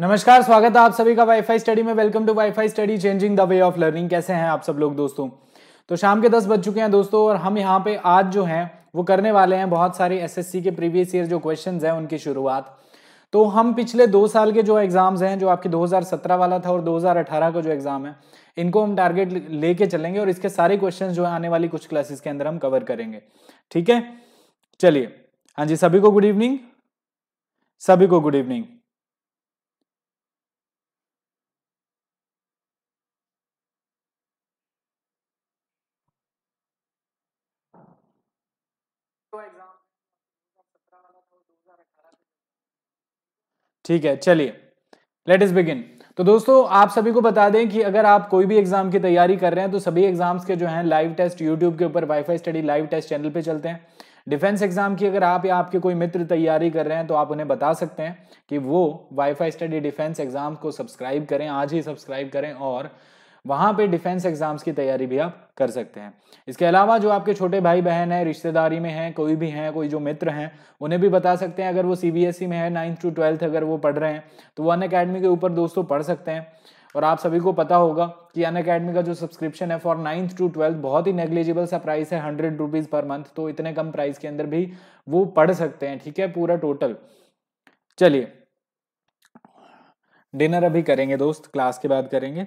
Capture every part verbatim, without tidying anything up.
नमस्कार, स्वागत है आप सभी का वाईफाई स्टडी में। Welcome to wifi study, changing the way of learning. कैसे हैं आप सब लोग दोस्तों? तो शाम के दस बज चुके हैं दोस्तों, और हम यहाँ पे आज जो हैं वो करने वाले हैं बहुत सारे एसएससी के प्रीवियस ईयर जो क्वेश्चंस हैं उनकी शुरुआत। तो हम पिछले दो साल के जो एग्जाम्स हैं, जो आपके दो हज़ार सत्रह वाला था और दो हज़ार अठारह का जो एग्जाम है, इनको हम टारगेट लेके चलेंगे और इसके सारे क्वेश्चन जो है आने वाली कुछ क्लासेस के अंदर हम कवर करेंगे। ठीक है, चलिए। हाँ जी, सभी को गुड इवनिंग, सभी को गुड इवनिंग। ठीक है, चलिए, लेट अस बिगिन। तो दोस्तों आप सभी को बता दें कि अगर आप कोई भी एग्जाम की तैयारी कर रहे हैं तो सभी एग्जाम्स के जो हैं लाइव टेस्ट यूट्यूब के ऊपर wifi study live test channel पे चलते हैं। डिफेंस एग्जाम की अगर आप या आपके कोई मित्र तैयारी कर रहे हैं तो आप उन्हें बता सकते हैं कि वो वाईफाई स्टडी डिफेंस एग्जाम को सब्सक्राइब करें, आज ही सब्सक्राइब करें, और वहाँ पे डिफेंस एग्जाम्स की तैयारी भी आप कर सकते हैं। इसके अलावा जो आपके छोटे भाई बहन हैं, रिश्तेदारी में हैं, कोई भी हैं, कोई जो मित्र हैं, उन्हें भी बता सकते हैं। अगर वो सीबीएसई में है, नाइन्थ टू ट्वेल्थ अगर वो पढ़ रहे हैं तो वो अनअकैडमी के ऊपर दोस्तों पढ़ सकते हैं। और आप सभी को पता होगा कि अनअकैडमी का जो सब्सक्रिप्शन है फॉर नाइन्थ टू ट्वेल्थ बहुत ही नेग्लिजिबल सा प्राइस है, हंड्रेड रुपीज़ पर मंथ। तो इतने कम प्राइस के अंदर भी वो पढ़ सकते हैं, ठीक है, पूरा टोटल। चलिए, डिनर अभी करेंगे दोस्त, क्लास के बाद करेंगे।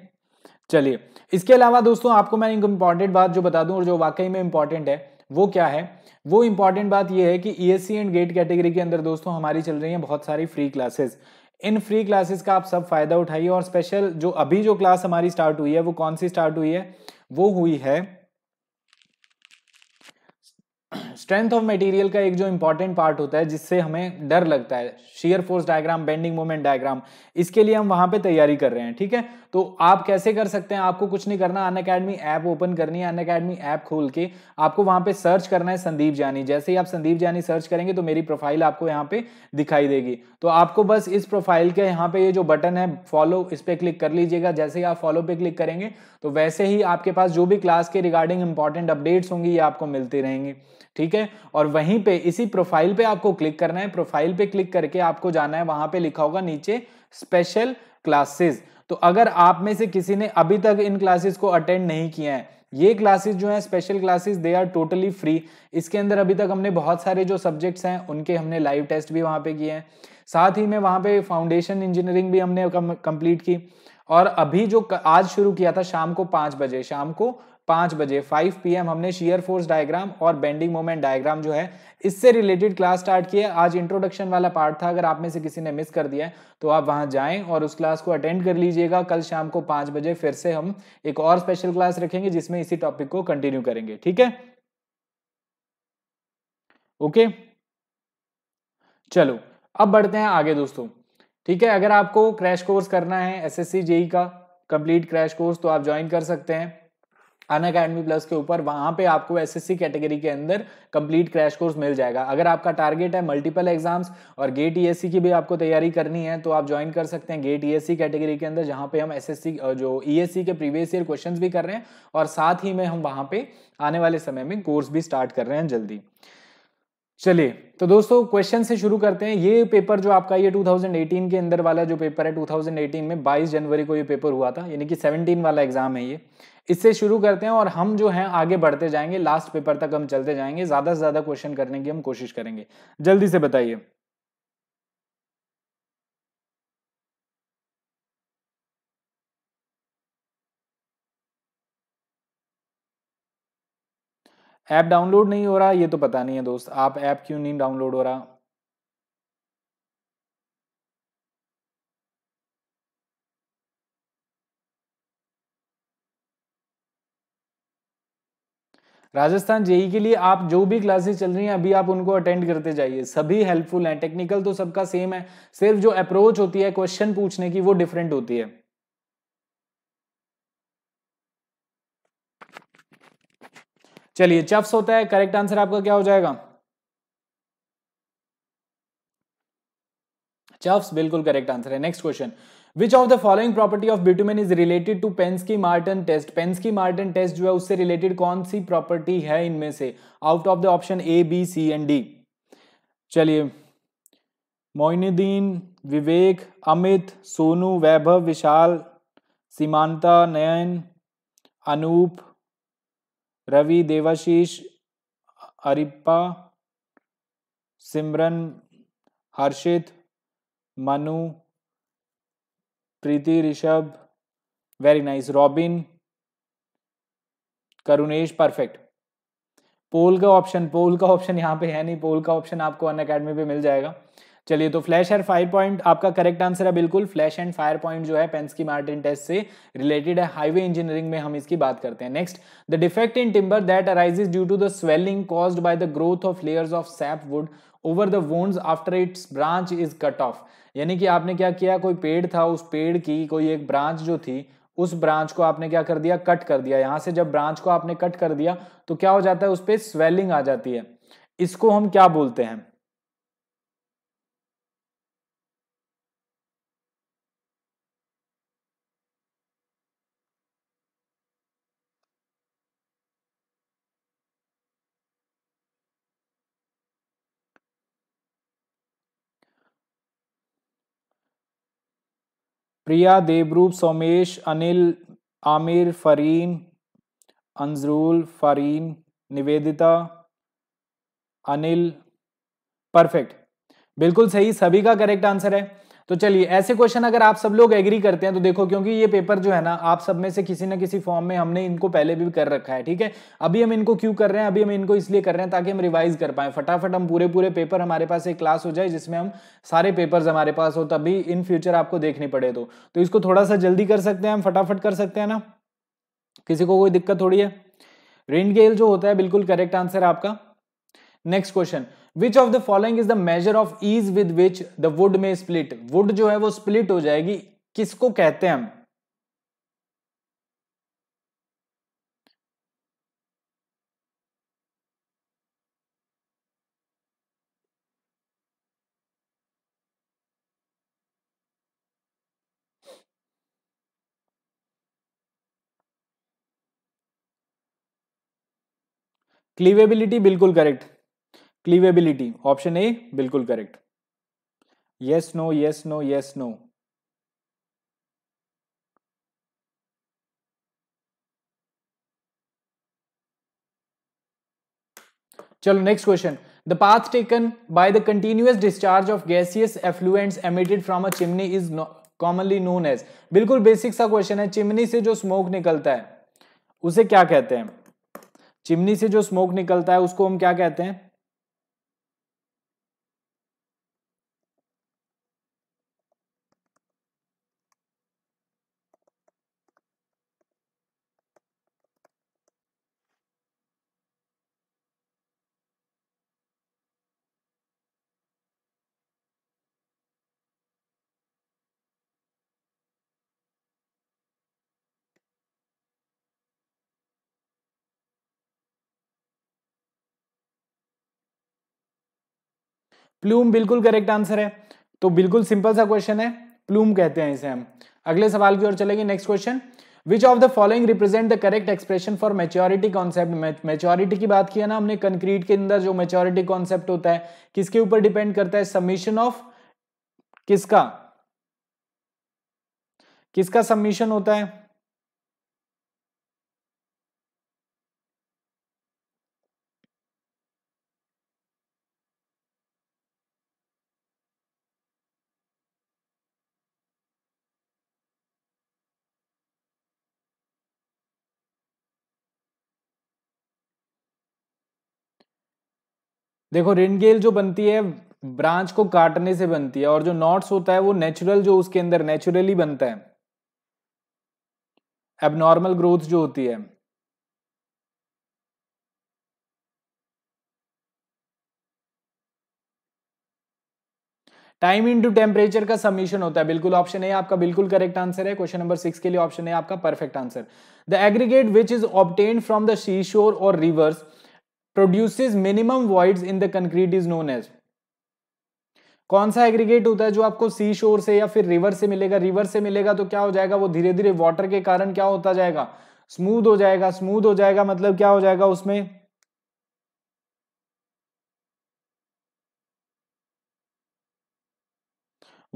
चलिए, इसके अलावा दोस्तों आपको मैं एक इम्पॉर्टेंट बात जो बता दूं, और जो वाकई में इम्पॉर्टेंट है, वो क्या है? वो इम्पॉर्टेंट बात ये है कि ईएससी एंड गेट कैटेगरी के अंदर दोस्तों हमारी चल रही हैं बहुत सारी फ्री क्लासेस। इन फ्री क्लासेस का आप सब फायदा उठाइए। और स्पेशल जो अभी जो क्लास हमारी स्टार्ट हुई है वो कौन सी स्टार्ट हुई है? वो हुई है स्ट्रेंथ ऑफ मटेरियल का एक जो इंपॉर्टेंट पार्ट होता है जिससे हमें डर लगता है, shear force diagram, bending moment diagram, इसके लिए हम वहां पे तैयारी कर रहे हैं। ठीक है, तो आप कैसे कर सकते हैं? आपको कुछ नहीं करना, अनअकैडमी ऐप ओपन करनी है। अनअकैडमी ऐप खोल के आपको वहां पे सर्च करना है संदीप जानी। जैसे ही आप संदीप जानी सर्च करेंगे तो मेरी प्रोफाइल आपको यहाँ पे दिखाई देगी। तो आपको बस इस प्रोफाइल के यहाँ पे ये जो बटन है फॉलो, इस पर क्लिक कर लीजिएगा। जैसे ही आप फॉलो पे क्लिक करेंगे तो वैसे ही आपके पास जो भी क्लास के रिगार्डिंग इंपॉर्टेंट अपडेट्स होंगी ये आपको मिलती रहेंगी। ठीक है, और वहीं पे इसी प्रोफाइल पे आपको क्लिक करना है। प्रोफाइल पे क्लिक करके आपको जाना है, वहां पे लिखा होगा नीचे स्पेशल क्लासेस। तो अगर आप में से किसी ने अभी तक इन क्लासेस को अटेंड नहीं किया है, ये क्लासेस जो है special classes, they are totally free. इसके अंदर अभी तक हमने बहुत सारे जो सब्जेक्ट्स हैं उनके हमने लाइव टेस्ट भी वहां पे किए हैं, साथ ही में वहां पे फाउंडेशन इंजीनियरिंग भी हमने कंप्लीट की। और अभी जो आज शुरू किया था शाम को पांच बजे शाम को पाँच बजे फाइव पी एम हमने शियर फोर्स डायग्राम और बेंडिंग मोमेंट डायग्राम जो है इससे रिलेटेड क्लास स्टार्ट की है। आज इंट्रोडक्शन वाला पार्ट था, अगर आप में से किसी ने मिस कर दिया है तो आप वहां जाएं और उस क्लास को अटेंड कर लीजिएगा। कल शाम को पाँच बजे फिर से हम एक और स्पेशल क्लास रखेंगे जिसमें इसी टॉपिक को कंटिन्यू करेंगे। ठीक है, ओके, चलो अब बढ़ते हैं आगे दोस्तों। ठीक है, अगर आपको क्रैश कोर्स करना है एसएससी जेई का कंप्लीट क्रैश कोर्स, तो आप ज्वाइन कर सकते हैं अनअकैडमी प्लस के ऊपर। वहां पे आपको एसएससी कैटेगरी के अंदर कंप्लीट क्रैश कोर्स मिल जाएगा। अगर आपका टारगेट है मल्टीपल एग्जाम्स और गेट ईएससी की भी आपको तैयारी करनी है तो आप ज्वाइन कर सकते हैं गेट ईएससी कैटेगरी के अंदर, जहां पे हम एसएससी जो ईएससी के प्रीवियस ईयर क्वेश्चंस भी कर रहे हैं, और साथ ही में हम वहां पे आने वाले समय में कोर्स भी स्टार्ट कर रहे हैं जल्दी। चलिए, तो दोस्तों क्वेश्चन से शुरू करते हैं। ये पेपर जो आपका, ये टू थाउजेंड एटीन के अंदर वाला जो पेपर है, टू थाउजेंड एटीन में बाईस जनवरी को ये पेपर हुआ था, यानी कि सत्रह वाला एग्जाम है ये। इससे शुरू करते हैं और हम जो है आगे बढ़ते जाएंगे, लास्ट पेपर तक हम चलते जाएंगे। ज्यादा से ज्यादा क्वेश्चन करने की हम कोशिश करेंगे। जल्दी से बताइए। ऐप डाउनलोड नहीं हो रहा, ये तो पता नहीं है दोस्त, आप ऐप क्यों नहीं डाउनलोड हो रहा? राजस्थान जेई के लिए आप जो भी क्लासेस चल रही हैं अभी आप उनको अटेंड करते जाइए, सभी हेल्पफुल हैं। टेक्निकल तो सबका सेम है, सिर्फ जो अप्रोच होती है क्वेश्चन पूछने की वो डिफरेंट होती है। चलिए, चफ्स होता है, करेक्ट आंसर आपका क्या हो जाएगा? चफ्स बिल्कुल करेक्ट आंसर है। Next question, which of the following property of bitumen is related to Pensky Martin test? Pensky Martin test जो है उससे रिलेटेड कौन सी प्रॉपर्टी है इनमें से, out of the option A, B, C and D? चलिए, Moinuddin, Vivek, Amit, Sonu, Vaibhav, Vishal, Seemanta, Nayan, Anoop, Ravi, Debashish, Arippa, Simran, Harshit, Manu, Preeti, Rishabh, very nice, Robin, Karunesh, perfect. Poll का option पोल का ऑप्शन यहाँ पे है नहीं, पोल का ऑप्शन आपको अनअकैडमी पे मिल जाएगा। चलिए, तो फ्लैश एंड फायर पॉइंट आपका करेक्ट आंसर है बिल्कुल। फ्लैश एंड फायर पॉइंट जो है पेंस्की मार्टिन टेस्ट से रिलेटेड है, हाईवे इंजीनियरिंग में हम इसकी बात करते हैं। Next, the defect in timber that arises due to the swelling caused by the growth of layers of sap wood over the wounds after its branch is cut off. यानी कि आपने क्या किया, कोई पेड़ था, उस पेड़ की कोई एक ब्रांच जो थी, उस ब्रांच को आपने क्या कर दिया, कट कर दिया। यहाँ से जब ब्रांच को आपने कट कर दिया तो क्या हो जाता है, उस पर स्वेलिंग आ जाती है। इसको हम क्या बोलते हैं, प्रिया, देवरूप, सोमेश, अनिल, आमिर, फरीन, अंजरूल, फरीन, निवेदिता, अनिल, परफेक्ट, बिल्कुल सही, सभी का करेक्ट आंसर है। तो चलिए, ऐसे क्वेश्चन अगर आप सब लोग एग्री करते हैं तो देखो, क्योंकि ये पेपर जो है ना, आप सब में से किसी ना किसी फॉर्म में हमने इनको पहले भी कर रखा है, ठीक है। अभी हम इनको क्यों कर रहे हैं, अभी हम इनको इसलिए कर रहे हैं ताकि हम रिवाइज कर पाएं फटाफट, हम पूरे पूरे पेपर, हमारे पास एक क्लास हो जाए जिसमें हम सारे पेपर्स हमारे पास हो, तभी इन फ्यूचर आपको देखने पड़े। तो, तो इसको थोड़ा सा जल्दी कर सकते हैं हम, फटाफट कर सकते हैं ना, किसी को कोई दिक्कत थोड़ी है। रेनगेल जो होता है बिल्कुल करेक्ट आंसर है आपका। Next question, Which of the following is the measure of ease with which the wood may split? Wood जो है वो split हो जाएगी, किसको कहते हैं हम? Cleavability बिल्कुल करेक्ट, क्लीवेबिलिटी ऑप्शन ए बिल्कुल correct. Yes no, yes no, yes no, चलो next question. The path taken by the continuous discharge of gaseous effluents emitted from a chimney is commonly known as, बिल्कुल basic सा question है। Chimney से जो smoke निकलता है उसे क्या कहते हैं, चिमनी से जो स्मोक निकलता है उसको हम क्या कहते हैं? प्लूम बिल्कुल करेक्ट आंसर है। तो बिल्कुल सिंपल सा क्वेश्चन है, प्लूम कहते हैं इसे हम। अगले सवाल की ओर चलेंगे। Next question, which of the following represent the correct expression for maturity concept. Maturity की बात की है ना हमने, कंक्रीट के अंदर जो मैच्योरिटी कॉन्सेप्ट होता है किसके ऊपर डिपेंड करता है, सबमिशन ऑफ किसका किसका सबमिशन होता है, देखो रेनगेल जो बनती है ब्रांच को काटने से बनती है, और जो नॉट्स होता है वो नेचुरल, जो उसके अंदर नेचुरली बनता है, एबनॉर्मल ग्रोथ जो होती है। टाइम इनटू टेम्परेचर का समेशन होता है, बिल्कुल ऑप्शन है आपका, बिल्कुल करेक्ट आंसर है। क्वेश्चन नंबर सिक्स के लिए ऑप्शन है आपका perfect answer. The aggregate which is obtained from the sea shore और rivers produces minimum voids in the concrete is known as, कौन सा एग्रीगेट होता है जो आपको सी शोर से या फिर रिवर से मिलेगा? रिवर से मिलेगा तो क्या हो जाएगा, वो धीरे धीरे वाटर के कारण क्या होता जाएगा, स्मूथ हो जाएगा। स्मूथ हो जाएगा मतलब क्या हो जाएगा, उसमें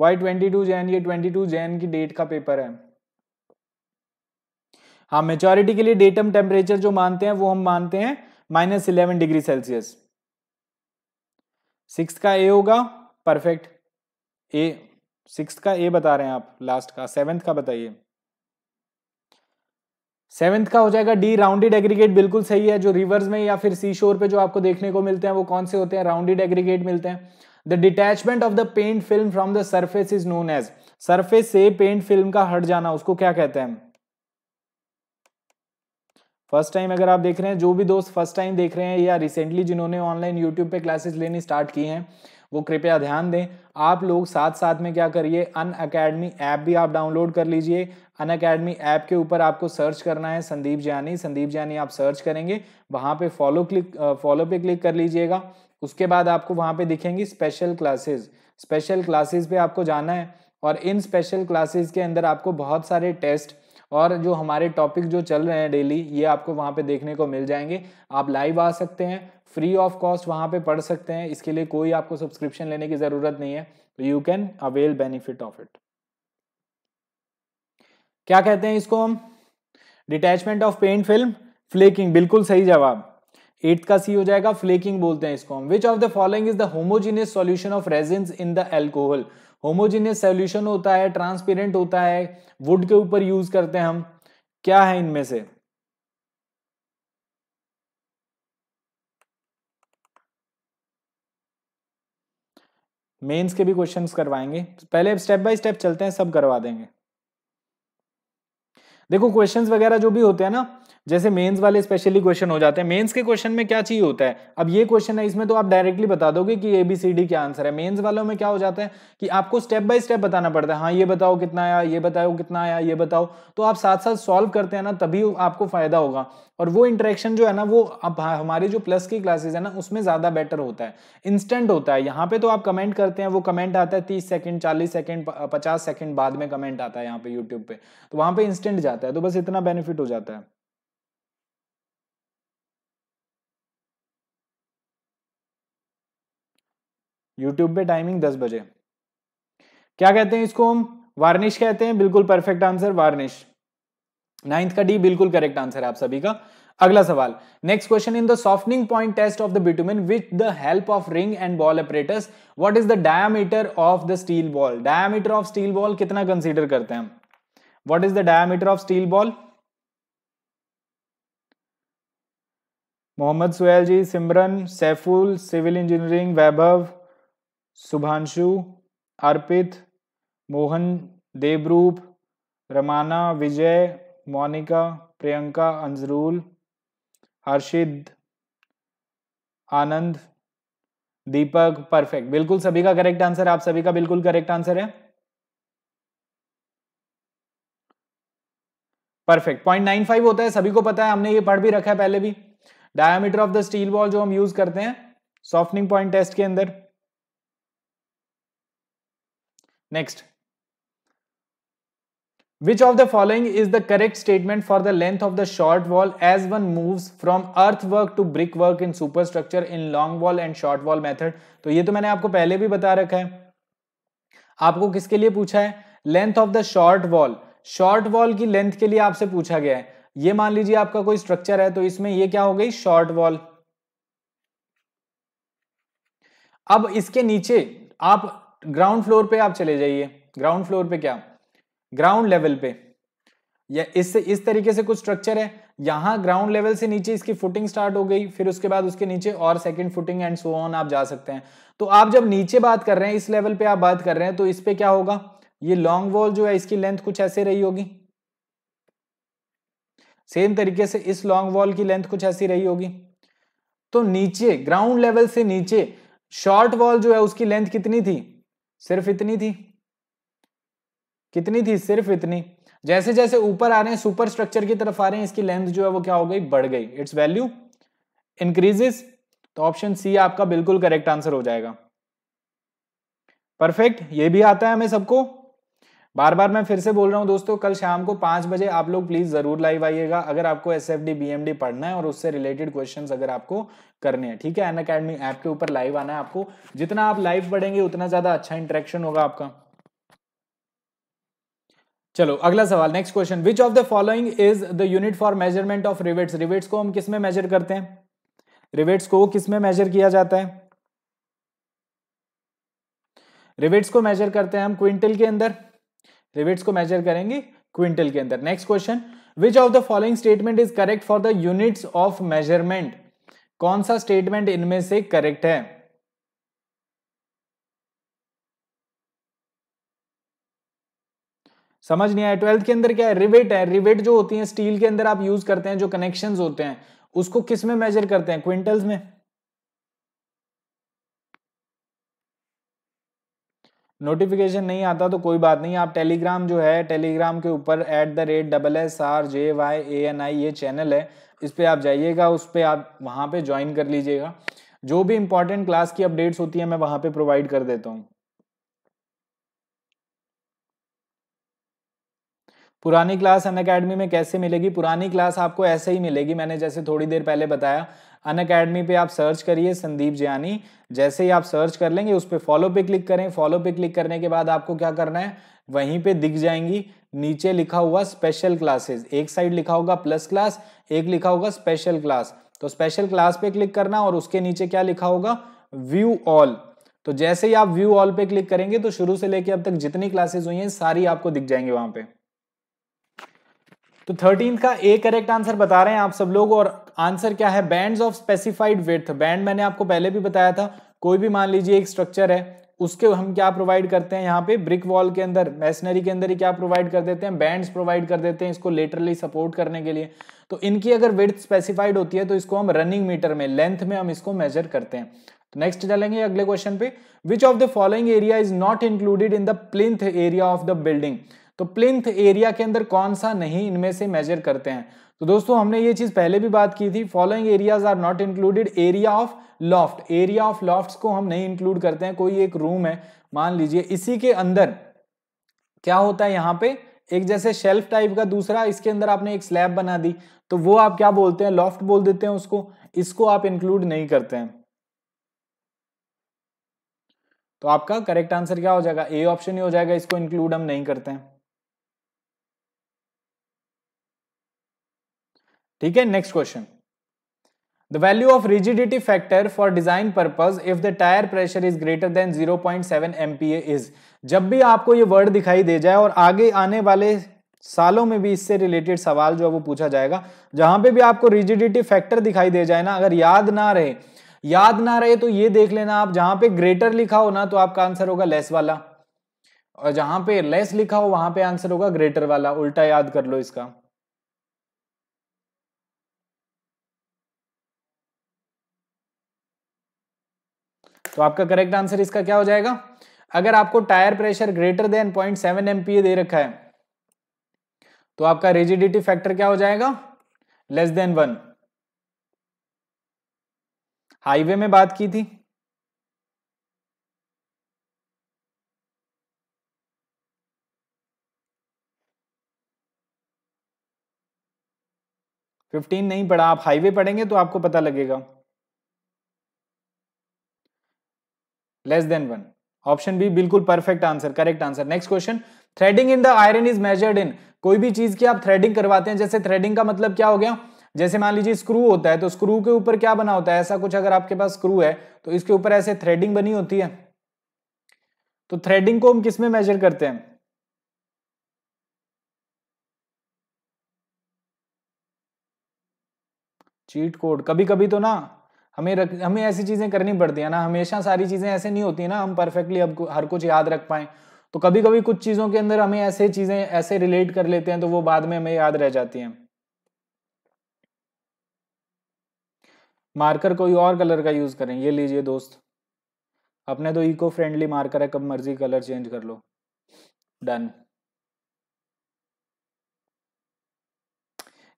वाई बाईस जनवरी, ये बाईस जनवरी की डेट का पेपर है। हाँ, मेच्योरिटी के लिए डेटम टेम्परेचर जो मानते हैं वो हम मानते हैं minus eleven degree Celsius. Six का ए होगा, परफेक्ट। ए सिक्स का ए बता रहे हैं आप, लास्ट का। सेवेंथ का बताइए, सेवेंथ का हो जाएगा डी, राउंडेड एग्रीगेट बिल्कुल सही है। जो रिवर्स में या फिर सी शोर पे जो आपको देखने को मिलते हैं वो कौन से होते हैं? राउंडेड एग्रीगेट मिलते हैं। The detachment of the paint film from the surface is known as, surface से पेंट फिल्म का हट जाना उसको क्या कहते हैं? फर्स्ट टाइम अगर आप देख रहे हैं, जो भी दोस्त फर्स्ट टाइम देख रहे हैं या रिसेंटली जिन्होंने ऑनलाइन यूट्यूब पे क्लासेस लेनी स्टार्ट की हैं वो कृपया ध्यान दें। आप लोग साथ साथ में क्या करिए, अनअकैडमी ऐप भी आप डाउनलोड कर लीजिए। अनअकैडमी ऐप के ऊपर आपको सर्च करना है संदीप जानी, संदीप जानी आप सर्च करेंगे, वहाँ पे फॉलो क्लिक फॉलो पे क्लिक कर लीजिएगा। उसके बाद आपको वहाँ पे दिखेंगी स्पेशल क्लासेज, स्पेशल क्लासेज पे आपको जाना है और इन स्पेशल क्लासेज के अंदर आपको बहुत सारे टेस्ट और जो हमारे टॉपिक जो चल रहे हैं डेली, ये आपको वहाँ पे देखने को मिल जाएंगे। आप लाइव आ सकते हैं, फ्री ऑफ कॉस्ट वहाँ पे पढ़ सकते हैं, इसके लिए कोई आपको सब्सक्रिप्शन लेने की ज़रूरत नहीं है। You can avail benefit of it. क्या कहते हैं इसको हम? Detachment of paint film, flaking, बिल्कुल सही जवाब। एट का सी हो जाएगा, फ्लेकिंग बोलते हैं इसको हम। Which of the following is the homogeneous solution of resins in the alcohol? Homogeneous solution होता है, ट्रांसपेरेंट होता है, वुड के ऊपर यूज करते हैं हम। क्या है इनमें से? मेंस के भी क्वेश्चंस करवाएंगे, पहले स्टेप बाय स्टेप चलते हैं, सब करवा देंगे। देखो क्वेश्चंस वगैरह जो भी होते हैं ना, जैसे मेंस वाले स्पेशली क्वेश्चन हो जाते हैं। मेंस के क्वेश्चन में क्या चाहिए होता है? अब ये क्वेश्चन है, इसमें तो आप डायरेक्टली बता दोगे कि ए बी सी डी क्या आंसर है। मेंस वालों में क्या हो जाता है कि आपको स्टेप बाय स्टेप बताना पड़ता है। हाँ, ये बताओ कितना आया, ये बताओ कितना आया, ये बताओ, तो आप साथ साथ सॉल्व करते हैं ना, तभी आपको फायदा होगा। और वो इंटरेक्शन जो है ना, वो अब हमारे जो प्लस की क्लासेज है ना, उसमें ज्यादा बेटर होता है, इंस्टेंट होता है। यहाँ पे तो आप कमेंट करते हैं, वो कमेंट आता है तीस सेकंड, चालीस सेकंड, पचास सेकंड बाद में कमेंट आता है यहाँ पे यूट्यूब पे, तो वहां पे इंस्टेंट जाता है। तो बस इतना बेनिफिट हो जाता है। यूट्यूब पे टाइमिंग दस बजे। क्या कहते हैं इसको हम? वार्निश कहते हैं, बिल्कुल परफेक्ट आंसर, वार्निश। नाइन्थ का डी बिल्कुल करेक्ट आंसर है आप सभी का। अगला सवाल, next question, in the softening point test of the bitumen with the help of ring and ball apparatus, what is the diameter of the steel ball? Diameter of steel ball कितना consider करते हैं हम? What is the diameter of steel ball? Mohammad Suhel ji, Simran, Saiful, civil engineering, Vaibhav, Shubhanshu, Arpit, Mohan, Devrup, Ramana, Vijay, Monika, Priyanka, Anjarul, Harshid, Anand, Deepak, perfect, बिल्कुल सभी का correct answer है, आप सभी का बिल्कुल करेक्ट आंसर है, परफेक्ट। पॉइंट नाइन फाइव होता है, सभी को पता है, हमने ये पढ़ भी रखा है पहले भी। Diameter of the steel ball जो हम यूज करते हैं सॉफ्टनिंग पॉइंट टेस्ट के अंदर। Next, Which of the following is the correct statement for the length of the short wall as one moves from earthwork to brickwork in superstructure in long wall and short wall method? तो ये तो मैंने आपको पहले भी बता रखा है। आपको किसके लिए पूछा है? Length of the short wall, short wall की लेंथ के लिए आपसे पूछा गया है। ये मान लीजिए आपका कोई स्ट्रक्चर है, तो इसमें ये क्या हो गई? Short wall. अब इसके नीचे आप ग्राउंड फ्लोर पे आप चले जाइए। ग्राउंड फ्लोर पे क्या? ग्राउंड लेवल पे या इससे इस तरीके से कुछ स्ट्रक्चर है, यहाँ ग्राउंड लेवल से नीचे इसकी फुटिंग स्टार्ट हो गई, फिर उसके बाद उसके नीचे और second footing and so on आप जा सकते हैं। तो आप जब नीचे बात कर रहे हैं, इस लेवल पे आप बात कर रहे हैं, तो इस पे क्या होगा? ये लॉन्ग वॉल जो है इसकी लेंथ कुछ ऐसे रही होगी, सेम तरीके से इस लॉन्ग वॉल की लेंथ कुछ ऐसी रही होगी। तो नीचे ग्राउंड लेवल से नीचे शॉर्ट वॉल जो है उसकी लेंथ कितनी थी? सिर्फ इतनी थी। कितनी थी? सिर्फ इतनी। जैसे जैसे ऊपर आ रहे हैं, सुपर स्ट्रक्चर की तरफ आ रहे हैं, इसकी लेंथ जो है वो क्या हो गई? बढ़ गई, इट्स वैल्यू इंक्रीजेस। तो ऑप्शन सी आपका बिल्कुल करेक्ट आंसर हो जाएगा, परफेक्ट। ये भी आता है हमें सबको। बार बार मैं फिर से बोल रहा हूं दोस्तों, कल शाम को पांच बजे आप लोग प्लीज जरूर लाइव आइएगा अगर आपको S F D B M D पढ़ना है और उससे रिलेटेड क्वेश्चंस अगर आपको करने हैं, ठीक है। अन अकेडमी ऐप के ऊपर लाइव आना है आपको, जितना आप लाइव पढ़ेंगे उतना ज्यादा अच्छा इंटरेक्शन होगा आपका। चलो अगला सवाल, next question, which of the following is the unit for measurement of rivets. Rivets को हम किस में मेजर करते हैं, रिवेट्स को किस में मेजर किया जाता है, रिवेट्स को मेजर करते हैं हम क्विंटल के अंदर, रिवेट्स को मेजर करेंगे क्विंटल के अंदर। Next question, which of the following statement is correct for the units of measurement. कौन सा स्टेटमेंट इनमें से करेक्ट है। समझ नहीं आया। ट्वेल्थ के अंदर क्या है, रिवेट है। रिवेट जो होती है स्टील के अंदर आप यूज करते हैं, जो कनेक्शंस होते हैं उसको किस में मेजर करते हैं, क्विंटल्स में। नोटिफिकेशन नहीं आता तो कोई बात नहीं, आप टेलीग्राम जो है, टेलीग्राम के ऊपर at the rate double S R J Y A N I ये चैनल है, इस पर आप जाइएगा, उस पर आप वहाँ पे ज्वाइन कर लीजिएगा। जो भी इंपॉर्टेंट क्लास की अपडेट्स होती है मैं वहाँ पे प्रोवाइड कर देता हूँ। पुरानी क्लास अनअकैडमी में कैसे मिलेगी, पुरानी क्लास आपको ऐसे ही मिलेगी, मैंने जैसे थोड़ी देर पहले बताया। अनअकैडमी पे आप सर्च करिए संदीप जयानी, जैसे ही आप सर्च कर लेंगे उस पर फॉलो पे क्लिक करें, फॉलो पे क्लिक करने के बाद आपको क्या करना है, वहीं पे दिख जाएंगी नीचे लिखा हुआ स्पेशल क्लासेस, एक साइड लिखा होगा प्लस क्लास, एक लिखा होगा स्पेशल क्लास, तो स्पेशल क्लास पे क्लिक करना और उसके नीचे क्या लिखा होगा, व्यू ऑल। तो जैसे ही आप व्यू ऑल पे क्लिक करेंगे तो शुरू से लेके अब तक जितनी क्लासेस हुई हैं सारी आपको दिख जाएंगे वहां पे। तो थर्टीन का ए करेक्ट आंसर बता रहे हैं आप सब लोग, और आंसर क्या है, bands of specified width. Band मैंने आपको पहले भी बताया था, कोई भी मान लीजिए एक स्ट्रक्चर है, उसके हम क्या प्रोवाइड करते हैं यहाँ पे, ब्रिक वॉल के अंदर, मैसनरी के अंदर ही क्या प्रोवाइड कर देते हैं, बैंड्स प्रोवाइड कर देते हैं इसको लेटरली सपोर्ट करने के लिए। तो इनकी अगर विड्थ स्पेसिफाइड होती है तो इसको हम रनिंग मीटर में, लेंथ में हम इसको मेजर करते हैं। तो नेक्स्ट चलेंगे अगले क्वेश्चन पे, which of the following area is not included in the plinth area of the building. तो प्लिंथ एरिया के अंदर कौन सा नहीं इनमें से मेजर करते हैं। तो दोस्तों हमने ये चीज पहले भी बात की थी, following areas are not included, area of loft, area of lofts को हम नहीं इंक्लूड करते हैं। कोई एक रूम है मान लीजिए, इसी के अंदर क्या होता है, यहाँ पे एक जैसे शेल्फ टाइप का दूसरा, इसके अंदर आपने एक स्लैब बना दी, तो वो आप क्या बोलते हैं, लॉफ्ट बोल देते हैं उसको, इसको आप इंक्लूड नहीं करते हैं। तो आपका करेक्ट आंसर क्या हो जाएगा, ए ऑप्शन ही हो जाएगा, इसको इंक्लूड हम नहीं करते हैं। ठीक है, next question, the value of rigidity factor for design purpose if the tyre pressure is greater than zero point seven MPa is. जब भी आपको ये वर्ड दिखाई दे जाए, और आगे आने वाले सालों में भी इससे रिलेटेड सवाल जो है वो पूछा जाएगा, जहां पे भी आपको रिजिडिटी फैक्टर दिखाई दे जाए ना, अगर याद ना रहे, याद ना रहे तो ये देख लेना आप, जहां पे ग्रेटर लिखा हो ना तो आपका आंसर होगा लेस वाला, और जहां पे लेस लिखा हो वहां पे आंसर होगा ग्रेटर वाला, उल्टा याद कर लो इसका। तो आपका करेक्ट आंसर इसका क्या हो जाएगा, अगर आपको tyre pressure greater than zero point seven MPa दे रखा है तो आपका रिजिडिटी फैक्टर क्या हो जाएगा, लेस देन वन। हाईवे में बात की थी। फिफ्टीन नहीं पढ़ा, आप हाईवे पढ़ेंगे तो आपको पता लगेगा। Less than one, option B बिल्कुल perfect answer, correct answer. Next question, threading in the iron is measured in. कोई भी चीज की आप थ्रेडिंग करवाते हैं, जैसे थ्रेडिंग का मतलब क्या हो गया, जैसे मान लीजिए स्क्रू होता है, तो स्क्रू के ऊपर क्या बना होता है, ऐसा कुछ अगर आपके पास स्क्रू है तो इसके ऊपर ऐसे थ्रेडिंग बनी होती है, तो थ्रेडिंग को हम किसमें मेजर करते हैं। चीट कोड, कभी कभी तो ना हमें रख, हमें ऐसी चीजें करनी पड़ती है ना, हमेशा सारी चीजें ऐसे नहीं होती ना हम परफेक्टली अब हर कुछ याद रख पाए, तो कभी कभी कुछ चीजों के अंदर हमें ऐसे चीजें ऐसे रिलेट कर लेते हैं तो वो बाद में हमें याद रह जाती हैं। मार्कर कोई और कलर का यूज करें, ये लीजिए दोस्त, अपने तो इको फ्रेंडली मार्कर है, कब मर्जी कलर चेंज कर लो। डन,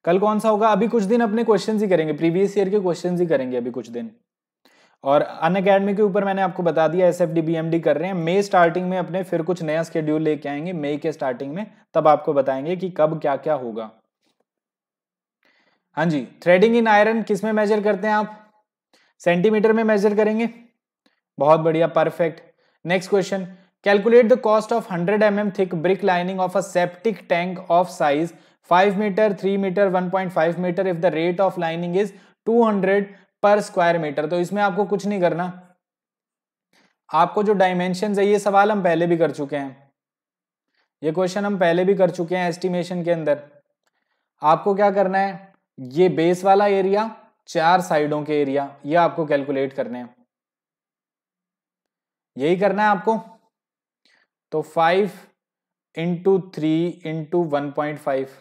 कल कौन सा होगा, अभी कुछ दिन अपने क्वेश्चन ही करेंगे, प्रीवियस ईयर के क्वेश्चन ही करेंगे अभी कुछ दिन, और अनअकैडमी के ऊपर मैंने आपको बता दिया एसएफडी बीएमडी कर रहे हैं। मई स्टार्टिंग में अपने फिर कुछ नया स्केड्यूल लेके आएंगे, मई के स्टार्टिंग में, तब आपको बताएंगे कि कब क्या क्या होगा। हाँ जी, थ्रेडिंग इन आयरन किस में मेजर करते हैं आप, सेंटीमीटर में मेजर करेंगे, बहुत बढ़िया, perfect. Next question, calculate the cost of hundred M M thick brick lining of a septic tank of size five metre, three metre, one point five metre if the rate of lining is two hundred per square metre. तो इसमें आपको कुछ नहीं करना, आपको जो dimension है, ये सवाल हम पहले भी कर चुके हैं, ये क्वेश्चन हम पहले भी कर चुके हैं एस्टिमेशन के अंदर। आपको क्या करना है, ये बेस वाला एरिया, चार साइडों के एरिया, ये आपको कैलकुलेट करने हैं, यही करना है आपको। तो five into three into one point five,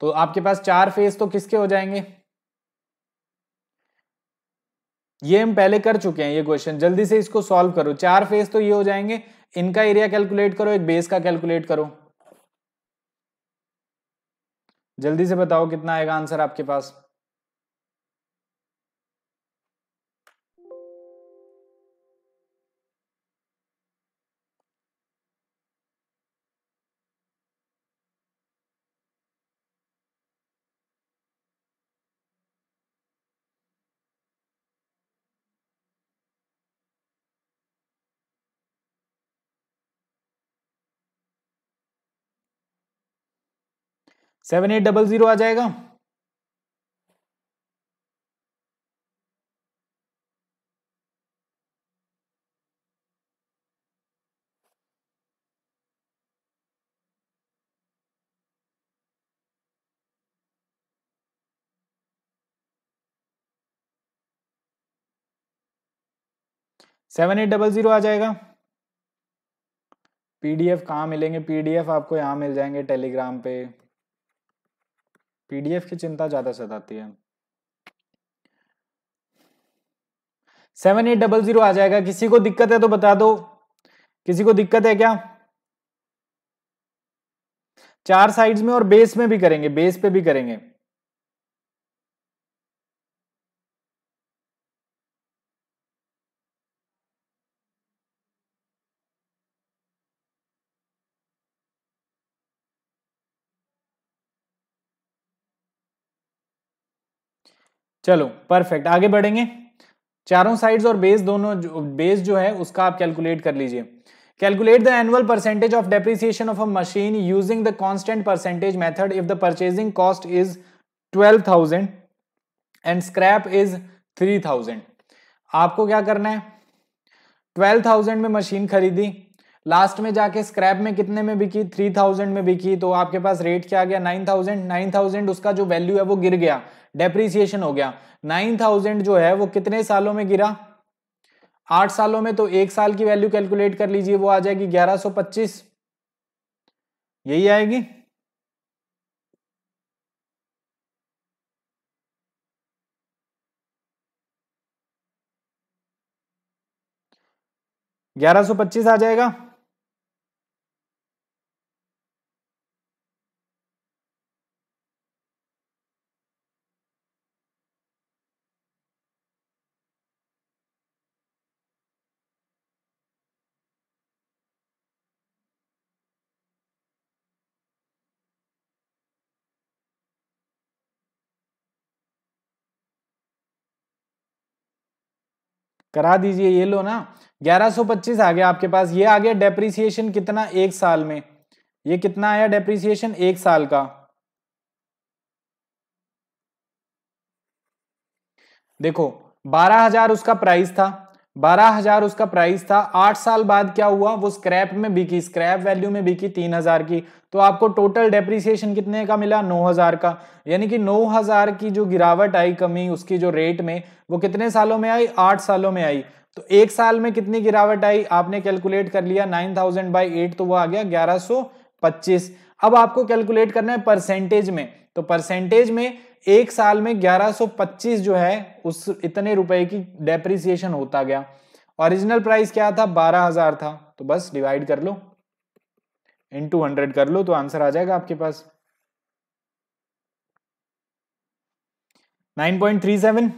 तो आपके पास चार फेस तो किसके हो जाएंगे, ये हम पहले कर चुके हैं ये क्वेश्चन, जल्दी से इसको सॉल्व करो। चार फेस तो ये हो जाएंगे, इनका एरिया कैलकुलेट करो, एक बेस का कैलकुलेट करो, जल्दी से बताओ कितना आएगा आंसर आपके पास। सेवन एट डबल जीरो आ जाएगा। सेवन एट डबल जीरो आ जाएगा। पीडीएफ कहाँ मिलेंगे, पीडीएफ आपको यहाँ मिल जाएंगे टेलीग्राम पे। पीडीएफ की चिंता ज्यादा सताती है। सेवन एट डबल जीरो आ जाएगा। किसी को दिक्कत है तो बता दो, किसी को दिक्कत है क्या? चार साइड्स में और बेस में भी करेंगे, बेस पे भी करेंगे। चलो परफेक्ट, आगे बढ़ेंगे। चारों साइड्स और बेस दोनों, बेस जो है उसका आप कैलकुलेट कर लीजिए। Calculate the annual percentage of depreciation of a machine using the constant percentage method if the purchasing cost is twelve thousand and scrap is three thousand. आपको क्या करना है, ट्वेल्व थाउजेंड में मशीन खरीदी, लास्ट में जाके स्क्रैप में कितने में बिकी, थ्री थाउजेंड में बिकी, तो आपके पास रेट क्या आ गया, नाइन थाउजेंड। नाइन थाउजेंड उसका जो वैल्यू है वो गिर गया, डेप्रीसिएशन हो गया। नाइन थाउजेंड जो है वो कितने सालों में गिरा, आठ सालों में, तो एक साल की वैल्यू कैलकुलेट कर लीजिए, वो आ जाएगी ग्यारह सौ पच्चीस, यही आएगी। ग्यारह सौ पच्चीस आ जाएगा। करा दीजिए, ये लो ना, ग्यारह सौ पच्चीस आ गया आपके पास। ये आ गया डेप्रिसिएशन कितना, एक साल में, ये कितना आया डेप्रिसिएशन एक साल का। देखो बारह हजार उसका प्राइस था, बारह हजार उसका प्राइस था। आठ साल बाद क्या हुआ, वो स्क्रैप में बिकी, स्क्रैप वैल्यू में बिकी तीन हजार की, तो आपको टोटल डेप्रिसिएशन कितने का मिला, नौ हजार का। यानी कि नौ हजार की जो गिरावट आई, कमी उसकी जो रेट में, वो कितने सालों में आई, आठ सालों में आई। तो एक साल में कितनी गिरावट आई, आपने कैलकुलेट कर लिया नाइन थाउजेंड बाई एट, तो वो आ गया ग्यारह सौ पच्चीस। अब आपको कैलकुलेट करना है परसेंटेज में, तो परसेंटेज में एक साल में ग्यारह सौ पच्चीस जो है उस इतने रुपए की डेप्रिसिएशन होता गया। ओरिजिनल प्राइस क्या था, बारह हजार था, तो बस डिवाइड कर लो, इनटू हंड्रेड कर लो, तो आंसर आ जाएगा आपके पास नाइन पॉइंट थ्री सेवन।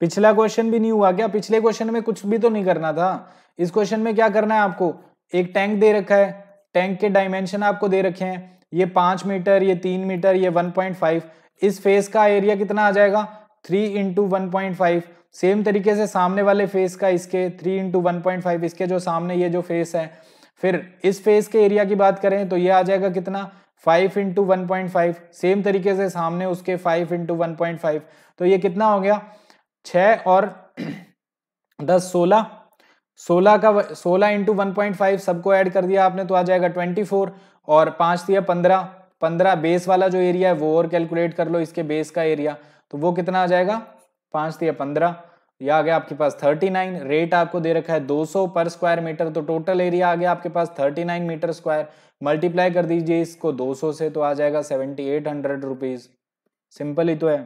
पिछला क्वेश्चन भी नहीं हुआ क्या? पिछले क्वेश्चन में कुछ भी तो नहीं करना था। इस क्वेश्चन में क्या करना है आपको, एक टैंक दे रखा है, टैंक के डायमेंशन आपको दे रखे हैं, ये पांच मीटर, ये तीन मीटर, ये वन पॉइंट फाइव। इस फेस का एरिया कितना आ जाएगा, three into one point five. Same तरीके से सामने वाले फेस का इसके three into one point five, इसके जो सामने ये जो फेस है। फिर इस फेस के एरिया की बात करें तो ये आ जाएगा कितना, five into one point five. Same तरीके से सामने उसके five into one point five, तो ये कितना हो गया, छः और दस सोलह, सोलह का सोलह इंटू वन पॉइंट फाइव सबको ऐड कर दिया आपने तो आ जाएगा ट्वेंटी फोर, और पाँच दिया पंद्रह। पंद्रह बेस वाला जो एरिया है वो और कैलकुलेट कर लो, इसके बेस का एरिया, तो वो कितना आ जाएगा, पाँच दिया पंद्रह, यह आ गया आपके पास थर्टी नाइन। रेट आपको दे रखा है दो सौ पर स्क्वायर मीटर, तो टोटल एरिया आ गया आपके पास thirty nine metre square. Multiply कर दीजिए इसको दो सौ से तो आ जाएगा seventy eight hundred rupees. Simple ही तो है।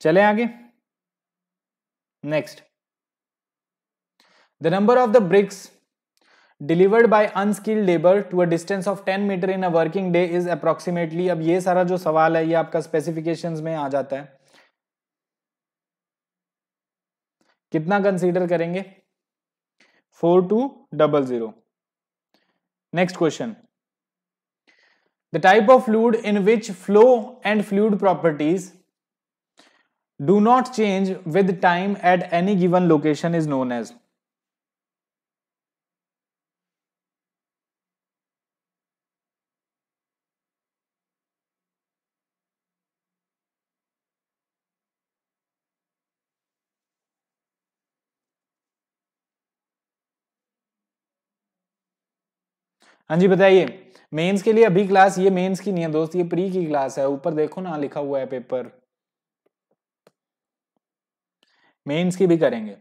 चले आगे, next. The number of the bricks delivered by unskilled labor to a distance of ten meter in a working day is approximately। अब ये सारा जो सवाल है ये आपका specifications में आ जाता है, कितना कंसीडर करेंगे, four two double zero. Next question, the type of fluid in which flow and fluid properties do not change with time at any given location is known as। हाँ जी बताइए। मेंस के लिए अभी क्लास, ये mains की नहीं है दोस्त, ये प्री की क्लास है। ऊपर देखो ना लिखा हुआ है पेपर, मेंस की भी करेंगे।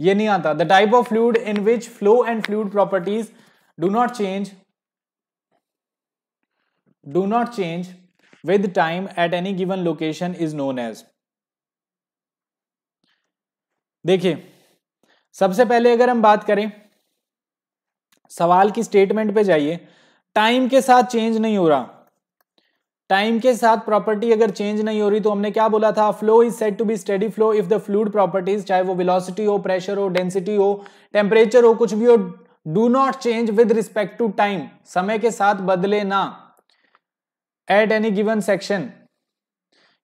ये नहीं आता। The type of fluid in which flow and fluid properties do not change do not change with time at any given location is known as. देखिए सबसे पहले अगर हम बात करें, सवाल की स्टेटमेंट पे जाइए, टाइम के साथ चेंज नहीं हो रहा। टाइम के साथ प्रॉपर्टी अगर चेंज नहीं हो रही तो हमने क्या बोला था, flow is said to be steady flow if the fluid properties, चाहे वो वेलोसिटी हो, प्रेशर हो, डेंसिटी हो, टेम्परेचर हो, कुछ भी हो, do not change with respect to time, समय के साथ बदले ना। एट एनी गिवन सेक्शन,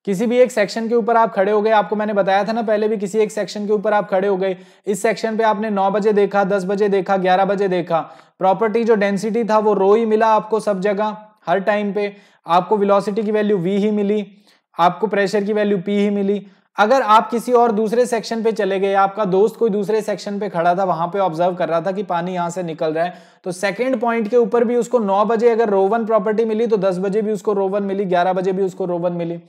किसी भी एक सेक्शन के ऊपर आप खड़े हो गए, आपको मैंने बताया था ना पहले भी, किसी एक सेक्शन के ऊपर आप खड़े हो गए, इस सेक्शन पे आपने नौ बजे देखा, दस बजे देखा, ग्यारह बजे देखा, प्रॉपर्टी जो डेंसिटी था वो रो ही मिला आपको सब जगह, हर टाइम पे आपको वेलोसिटी की वैल्यू वी ही मिली, आपको प्रेशर की वैल्यू पी ही मिली। अगर आप किसी और दूसरे सेक्शन पे चले गए, आपका दोस्त कोई दूसरे सेक्शन पे खड़ा था, वहां पे ऑब्जर्व कर रहा था कि पानी यहां से निकल रहा है, तो सेकंड पॉइंट के ऊपर भी उसको नौ बजे अगर रोवन प्रॉपर्टी मिली तो दस बजे भी उसको रोवन मिली, ग्यारह बजे भी उसको रोवन मिली।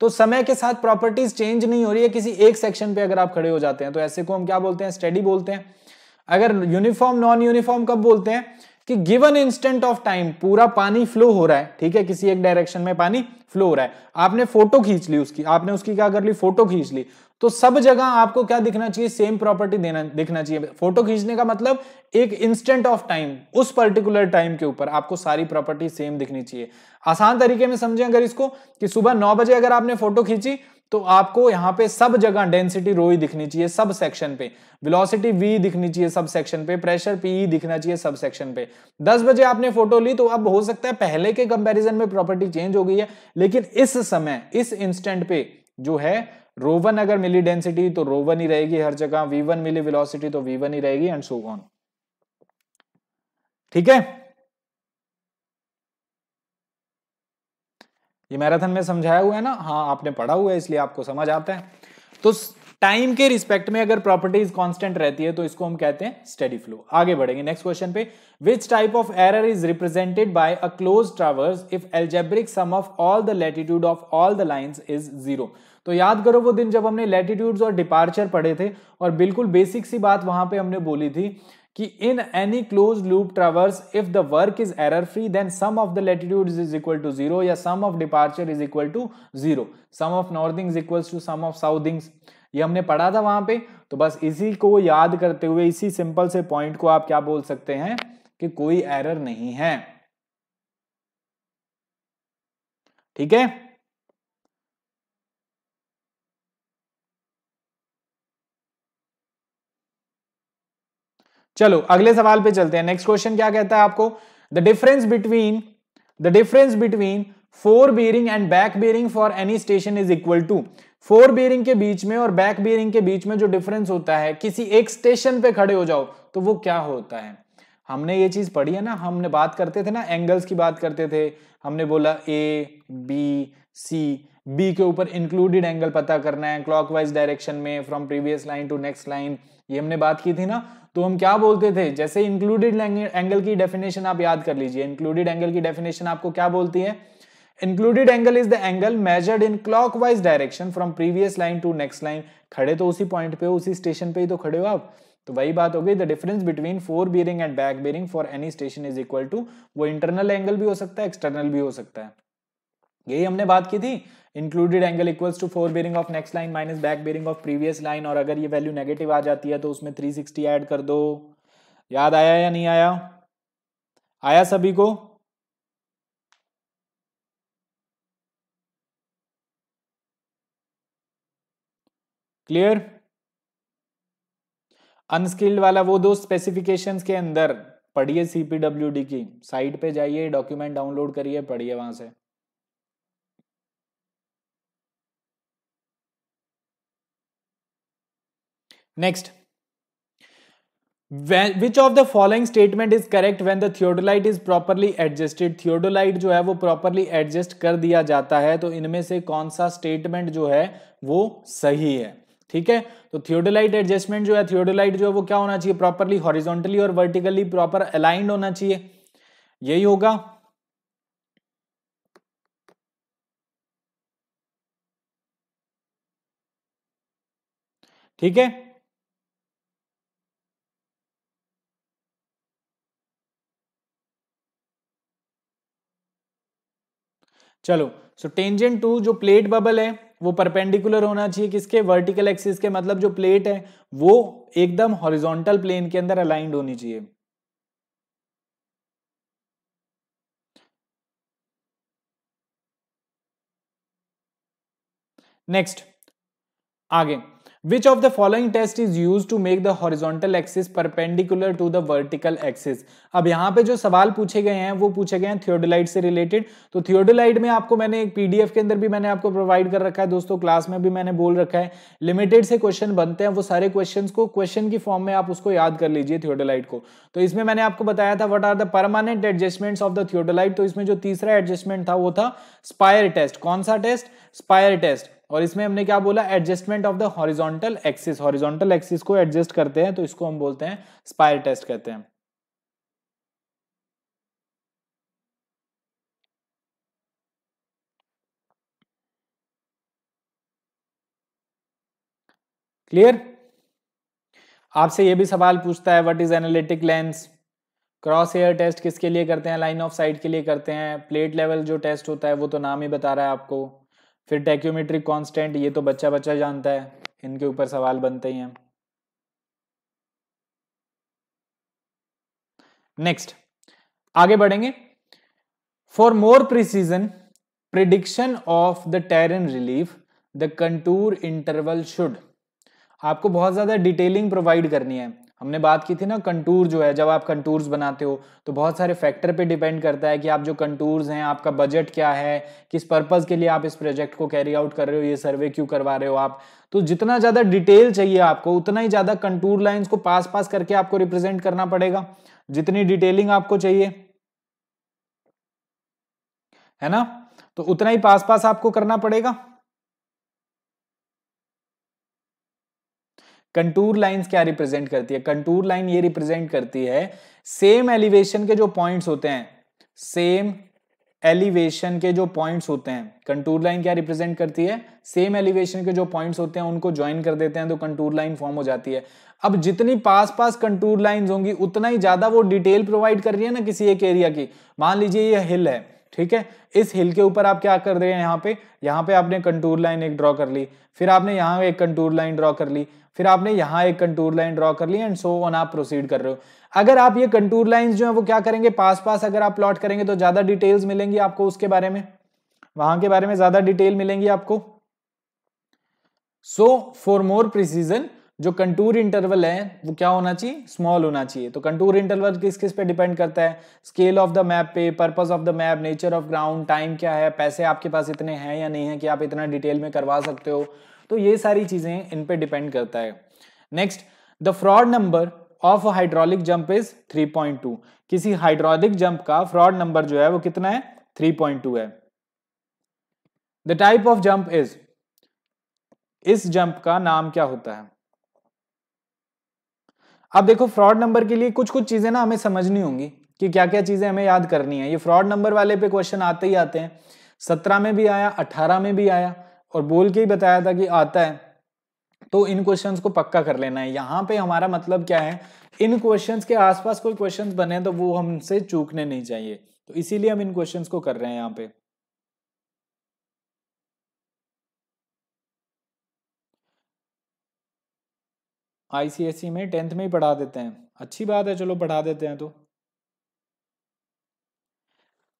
तो समय के साथ प्रॉपर्टीज चेंज नहीं हो रही है किसी एक सेक्शन पे अगर आप खड़े हो जाते हैं, तो ऐसे को हम क्या बोलते हैं, स्टेडी बोलते हैं। अगर यूनिफॉर्म नॉन यूनिफॉर्म कब बोलते हैं, कि गिवन इंस्टेंट ऑफ टाइम पूरा पानी फ्लो हो रहा है, ठीक है, किसी एक डायरेक्शन में पानी फ्लो हो रहा है, आपने फोटो खींच ली उसकी, आपने उसकी क्या कर ली, फोटो खींच ली, तो सब जगह आपको क्या दिखना चाहिए, सेम प्रॉपर्टी देना दिखना चाहिए। फोटो खींचने का मतलब एक इंस्टेंट ऑफ टाइम, उस पर्टिकुलर टाइम के ऊपर आपको सारी प्रॉपर्टी सेम दिखनी चाहिए। आसान तरीके में समझें अगर इसको, कि सुबह नौ बजे अगर आपने फोटो खींची तो आपको यहाँ पे सब जगह डेंसिटी रो ही दिखनी चाहिए सब सेक्शन पे, वेलोसिटी वी दिखनी चाहिए सब सेक्शन पे, प्रेशर पी ही दिखना चाहिए सब सेक्शन पे। दस बजे आपने फोटो ली तो अब हो सकता है पहले के कंपैरिजन में प्रॉपर्टी चेंज हो गई है, लेकिन इस समय इस इंस्टेंट पे जो है, रोवन अगर मिली डेंसिटी तो रोवन ही रहेगी हर जगह, वी वन मिली वेलोसिटी तो वी वन ही रहेगी, एंड सो ऑन। ठीक है, ये मैराथन में समझाया हुआ है ना, हाँ आपने पढ़ा हुआ है इसलिए आपको समझ आता है। तो टाइम के रिस्पेक्ट में अगर प्रॉपर्टीज कांस्टेंट रहती है तो इसको हम कहते हैं स्टेडी फ्लो। आगे बढ़ेंगे नेक्स्ट क्वेश्चन पे। Which type of error is represented by a close traverse if algebraic sum of all the latitude of all the lines is zero. तो याद करो वो दिन जब हमने लैटिट्यूड्स और डिपार्चर पढ़े थे, और बिल्कुल बेसिक सी बात वहां पे हमने बोली थी कि in any close loop traverse if the work is error free then sum of the latitudes is equal to zero, या sum of departure is equal to zero, sum of northings equals to sum of southings, ये हमने पढ़ा था वहां पे। तो बस इसी को याद करते हुए इसी सिंपल से पॉइंट को आप क्या बोल सकते हैं, कि कोई एरर नहीं है। ठीक है। चलो अगले सवाल पे चलते हैं। नेक्स्ट क्वेश्चन क्या कहता है आपको, the difference between the difference between fore bearing and back bearing for any station is equal to. Fore bearing के बीच में और बैक बेयरिंग के बीच में जो डिफरेंस होता है, किसी एक स्टेशन पे खड़े हो जाओ तो वो क्या होता है। हमने ये चीज पढ़ी है ना, हमने बात करते थे ना, एंगल्स की बात करते थे। हमने बोला ए बी सी, बी के ऊपर इंक्लूडेड एंगल पता करना है क्लॉकवाइज डायरेक्शन में, from previous line to next line, ये हमने बात की थी ना। तो हम क्या बोलते थे, जैसे इंक्लूडेड एंगल की डेफिनेशन आप याद कर लीजिए। इंक्लूडेड एंगल की डेफिनेशन आपको क्या बोलती है, included angle is the angle measured in clockwise direction from previous line to next line. खड़े तो उसी पॉइंट पे हो, उसी स्टेशन पे ही तो खड़े हो आप। तो वही बात हो गई, the difference between fore bearing and back bearing for any station is equal to. वो इंटरनल एंगल भी हो सकता है, एक्सटर्नल भी हो सकता है। यही हमने बात की थी, included angle equals to fore bearing of next line minus back bearing of previous line. और अगर ये वैल्यू नेगेटिव आ जाती है तो उसमें तीन सौ साठ ऐड कर दो। याद आया या नहीं आया, आया सभी को? क्लियर? अनस्किल्ड वाला वो दो स्पेसिफिकेशंस के अंदर पढ़िए, सीपीडब्ल्यूडी की साइट पे जाइए, डॉक्यूमेंट डाउनलोड करिए, पढ़िए वहां से। Next, which of the following statement is correct when the theodolite is properly adjusted. Theodolite जो है वो प्रॉपरली एडजस्ट कर दिया जाता है तो इनमें से कौन सा स्टेटमेंट जो है वो सही है। ठीक है, तो थियोडोलाइट एडजस्टमेंट जो है, थियोडोलाइट जो है वो क्या होना चाहिए, प्रॉपरली हॉरिजॉन्टली और वर्टिकली प्रॉपर अलाइंड होना चाहिए, यही होगा। ठीक है, चलो। सो टेंजेंट टू, जो प्लेट बबल है वो परपेंडिकुलर होना चाहिए किसके, वर्टिकल एक्सिस के, मतलब जो प्लेट है वो एकदम हॉरिजॉन्टल प्लेन के अंदर अलाइंड होनी चाहिए। नेक्स्ट आगे, Which of the following test is used to make the horizontal axis perpendicular to the vertical axis? अब यहाँ पे जो सवाल पूछे गए हैं वो पूछे गए हैं थियोडोलाइट से रिलेटेड। तो थियोडोलाइट में आपको मैंने एक पीडीएफ के अंदर भी मैंने आपको प्रोवाइड कर रखा है दोस्तों, क्लास में भी मैंने बोल रखा है। लिमिटेड से क्वेश्चन बनते हैं, वो सारे क्वेश्चंस को क्वेश्चन की फॉर्म में आप उसको याद कर लीजिए थियोडोलाइट को। तो इसमें मैंने आपको बताया था what are the permanent adjustments of the theodolite. तो इसमें जो तीसरा एडजस्टमेंट था वो था स्पायर टेस्ट। कौन सा टेस्ट, स्पायर टेस्ट। और इसमें हमने क्या बोला, adjustment of the horizontal axis. Horizontal axis को एडजस्ट करते हैं तो इसको हम बोलते हैं स्पायर टेस्ट कहते हैं। क्लियर? आपसे यह भी सवाल पूछता है, what is analytic lens. Cross hair test किसके लिए करते हैं, लाइन ऑफ साइट के लिए करते हैं। प्लेट लेवल जो टेस्ट होता है वो तो नाम ही बता रहा है आपको। फिर टैक्योमेट्रिक कांस्टेंट, ये तो बच्चा बच्चा जानता है, इनके ऊपर सवाल बनते ही हैं। नेक्स्ट आगे बढ़ेंगे, for more precision prediction of the terrain relief the contour interval should. आपको बहुत ज्यादा डिटेलिंग प्रोवाइड करनी है। हमने बात की थी ना, कंटूर जो है, जब आप कंटूर्स बनाते हो तो बहुत सारे फैक्टर पे डिपेंड करता है कि आप जो कंटूर्स हैं, आपका बजट क्या है, किस पर्पस के लिए आप इस प्रोजेक्ट को कैरी आउट कर रहे हो, ये सर्वे क्यों करवा रहे हो आप। तो जितना ज्यादा डिटेल चाहिए आपको, उतना ही ज्यादा कंटूर लाइंस को पास पास करके आपको रिप्रेजेंट करना पड़ेगा, जितनी डिटेलिंग आपको चाहिए है ना, तो उतना ही पास पास आपको करना पड़ेगा। कंटूर लाइंस क्या रिप्रेजेंट करती है, कंटूर लाइन ये रिप्रेजेंट करती है सेम एलिवेशन के जो पॉइंट्स होते हैं, सेम एलिवेशन के जो पॉइंट्स होते हैं। कंटूर लाइन क्या रिप्रेजेंट करती है, सेम एलिवेशन के जो पॉइंट्स होते हैं उनको ज्वाइन कर देते हैं तो कंटूर लाइन फॉर्म हो जाती है। अब जितनी पास पास कंटूर लाइंस होंगी उतना ही ज्यादा वो डिटेल प्रोवाइड कर रही है ना किसी एक एरिया की। मान लीजिए ये हिल है, ठीक है, इस हिल के ऊपर आप क्या कर रहे हैं, यहाँ पे यहाँ पे आपने कंटूर लाइन एक ड्रॉ कर ली, फिर आपने यहाँ एक कंटूर लाइन ड्रॉ कर ली, फिर आपने यहाँ एक कंटूर लाइन ड्रॉ कर ली, एंड सो ऑन आप प्रोसीड कर रहे हो। अगर आप ये कंटूर लाइंस जो है वो क्या करेंगे, पास पास अगर आप प्लॉट करेंगे तो ज्यादा डिटेल्स मिलेंगी आपको उसके बारे में, वहां के बारे में ज्यादा डिटेल मिलेंगी आपको। सो फॉर मोर प्रिसीजन जो कंटूर इंटरवल है वो क्या होना चाहिए, स्मॉल होना चाहिए। तो कंटूर इंटरवल किस किस पे डिपेंड करता है, स्केल ऑफ द मैप पे, purpose of the map, nature of ground, time क्या है, पैसे आपके पास इतने हैं या नहीं है कि आप इतना डिटेल में करवा सकते हो, तो ये सारी चीजें इन पे डिपेंड करता है। Next, the Froude number of hydraulic jump is three point two, किसी हाइड्रोलिक जंप का फ्रॉड नंबर जो है वो कितना है, थ्री पॉइंट टू है। The type of jump is, इस जंप का नाम क्या होता है। अब देखो फ्रॉड नंबर के लिए कुछ कुछ चीजें ना हमें समझनी होंगी कि क्या क्या चीजें हमें याद करनी है। ये फ्रॉड नंबर वाले पे क्वेश्चन आते ही आते हैं, सत्रह में भी आया, अठारह में भी आया, और बोल के ही बताया था कि आता है, तो इन क्वेश्चंस को पक्का कर लेना है। यहाँ पे हमारा मतलब क्या है, इन क्वेश्चंस के आसपास कोई क्वेश्चंस बने तो वो हमसे चूकने नहीं चाहिए, तो इसीलिए हम इन क्वेश्चंस को कर रहे हैं यहाँ पे। आईसीएसई में टेंथ में ही पढ़ा देते हैं, अच्छी बात है, चलो पढ़ा देते हैं। तो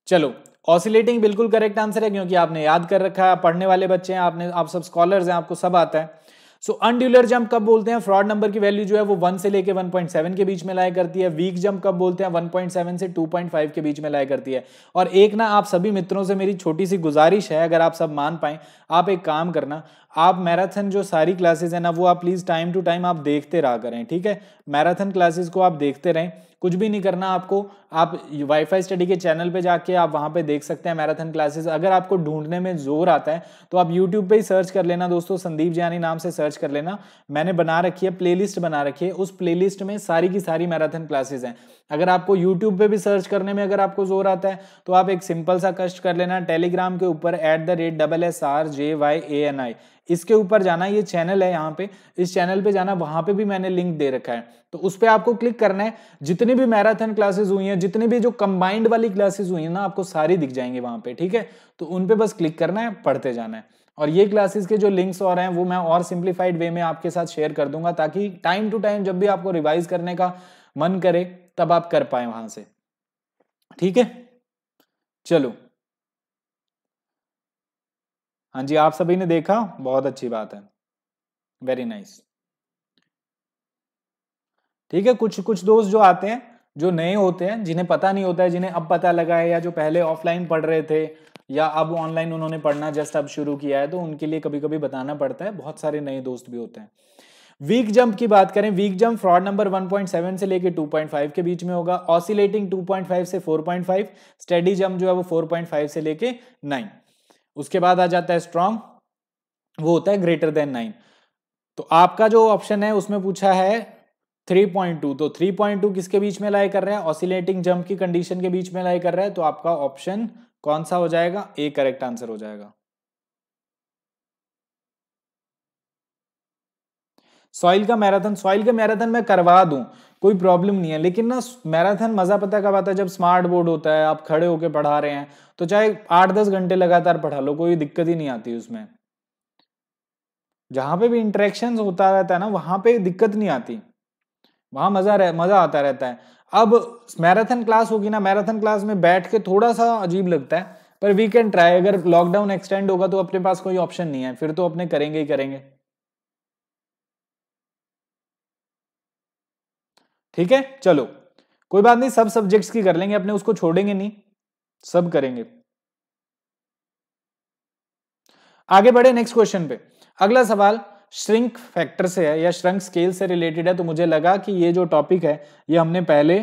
चलो ऑसिलेटिंग बिल्कुल करेक्ट आंसर है क्योंकि आपने याद कर रखा है, पढ़ने वाले बच्चे हैं, आपने आप सब स्कॉलर्स हैं, आपको सब आता है। सो अनड्यूलर जंप कब बोलते हैं, फ्रॉड नंबर की वैल्यू जो है वो वन से लेके वन पॉइंट सेवन के बीच में लाया करती है। वीक जंप कब बोलते हैं, वन पॉइंट सेवन से टू पॉइंट फाइव के बीच में लाया करती है। और एक ना आप सभी मित्रों से मेरी छोटी सी गुजारिश है, अगर आप सब मान पाए, आप एक काम करना, आप मैराथन जो सारी क्लासेज है ना वो आप प्लीज टाइम टू टाइम आप देखते रहा करें, ठीक है। मैराथन क्लासेज को आप देखते रहें, कुछ भी नहीं करना आपको, आप वाईफाई स्टडी के चैनल पे जाके आप वहाँ पे देख सकते हैं मैराथन क्लासेस। अगर आपको ढूंढने में जोर आता है तो आप यूट्यूब पे ही सर्च कर लेना दोस्तों, संदीप ज्ञानी नाम से सर्च कर लेना, मैंने बना रखी है, प्लेलिस्ट बना रखी है, उस प्लेलिस्ट में सारी की सारी मैराथन क्लासेस हैं। अगर आपको यूट्यूब पे भी सर्च करने में अगर आपको जोर आता है तो आप एक सिंपल सा कष्ट कर लेना, टेलीग्राम के ऊपर at the rate double S R J Y A N I इसके ऊपर जाना, ये चैनल है, यहाँ पे इस चैनल पे जाना, वहाँ पे भी मैंने लिंक दे रखा है, तो उस पर आपको क्लिक करना है। जितनी भी मैराथन क्लासेस हुई हैं, जितनी भी जो कंबाइंड वाली क्लासेस हुई हैं ना, आपको सारी दिख जाएंगे वहाँ पे, ठीक है। तो उन पे बस क्लिक करना है, पढ़ते जाना है। और ये क्लासेस के जो लिंक्स और हैं वो मैं और सिंप्लीफाइड वे में आपके साथ शेयर कर दूंगा, ताकि टाइम टू टाइम जब भी आपको रिवाइज करने का मन करे तब आप कर पाए वहाँ से, ठीक है। चलो हाँ जी, आप सभी ने देखा, बहुत अच्छी बात है, वेरी नाइस, ठीक है। कुछ कुछ दोस्त जो आते हैं जो नए होते हैं, जिन्हें पता नहीं होता है, जिन्हें अब पता लगा है, या जो पहले ऑफलाइन पढ़ रहे थे या अब ऑनलाइन उन्होंने पढ़ना जस्ट अब शुरू किया है, तो उनके लिए कभी कभी बताना पड़ता है, बहुत सारे नए दोस्त भी होते हैं। वीक जंप की बात करें, weak jump Froude number one point seven से लेके टू पॉइंट फाइव के बीच में होगा। ऑसिलेटिंग टू पॉइंट फाइव से four point five, steady jump जो है वो फोर पॉइंट फाइव से लेके नाइन, उसके बाद आ जाता है स्ट्रॉन्ग, वो होता है ग्रेटर देन नाइन। तो आपका जो ऑप्शन है उसमें पूछा है थ्री पॉइंट टू, तो थ्री पॉइंट टू किसके बीच में लाई कर रहा है, ऑसिलेटिंग जंप की कंडीशन के बीच में लाई कर रहा है, तो आपका ऑप्शन कौन सा हो जाएगा, ए करेक्ट आंसर हो जाएगा। सॉइल का मैराथन, सॉइल के मैराथन मैं करवा दूं, कोई प्रॉब्लम नहीं है, लेकिन ना मैराथन मजा पता कब आता है, जब स्मार्ट बोर्ड होता है, आप खड़े होकर पढ़ा रहे हैं, तो चाहे आठ दस घंटे लगातार पढ़ा लो, कोई दिक्कत ही नहीं आती उसमें। जहां पे भी इंटरेक्शन होता रहता है ना वहां पे दिक्कत नहीं आती, वहां मजा मजा आता रहता है। अब मैराथन क्लास होगी ना, मैराथन क्लास में बैठ के थोड़ा सा अजीब लगता है, पर वी कैन ट्राई। अगर लॉकडाउन एक्सटेंड होगा तो अपने पास कोई ऑप्शन नहीं है, फिर तो अपने करेंगे ही करेंगे, ठीक है। चलो कोई बात नहीं, सब सब्जेक्ट्स की कर लेंगे अपने, उसको छोड़ेंगे नहीं, सब करेंगे। आगे बढ़े नेक्स्ट क्वेश्चन पे। अगला सवाल श्रिंक फैक्टर से है या श्रंक स्केल से रिलेटेड है, तो मुझे लगा कि ये जो टॉपिक है ये हमने पहले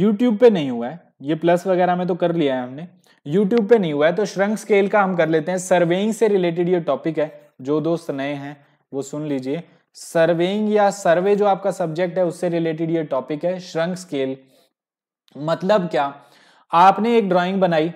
YouTube पे नहीं हुआ है, ये प्लस वगैरह में तो कर लिया है हमने, YouTube पे नहीं हुआ है, तो श्रंक स्केल का हम कर लेते हैं। सर्वेइंग से रिलेटेड ये टॉपिक है, जो दोस्त नए हैं वो सुन लीजिए, सर्वेइंग या सर्वे जो आपका सब्जेक्ट है उससे रिलेटेड ये टॉपिक है। श्रंक स्केल मतलब क्या, आपने एक ड्राइंग बनाई,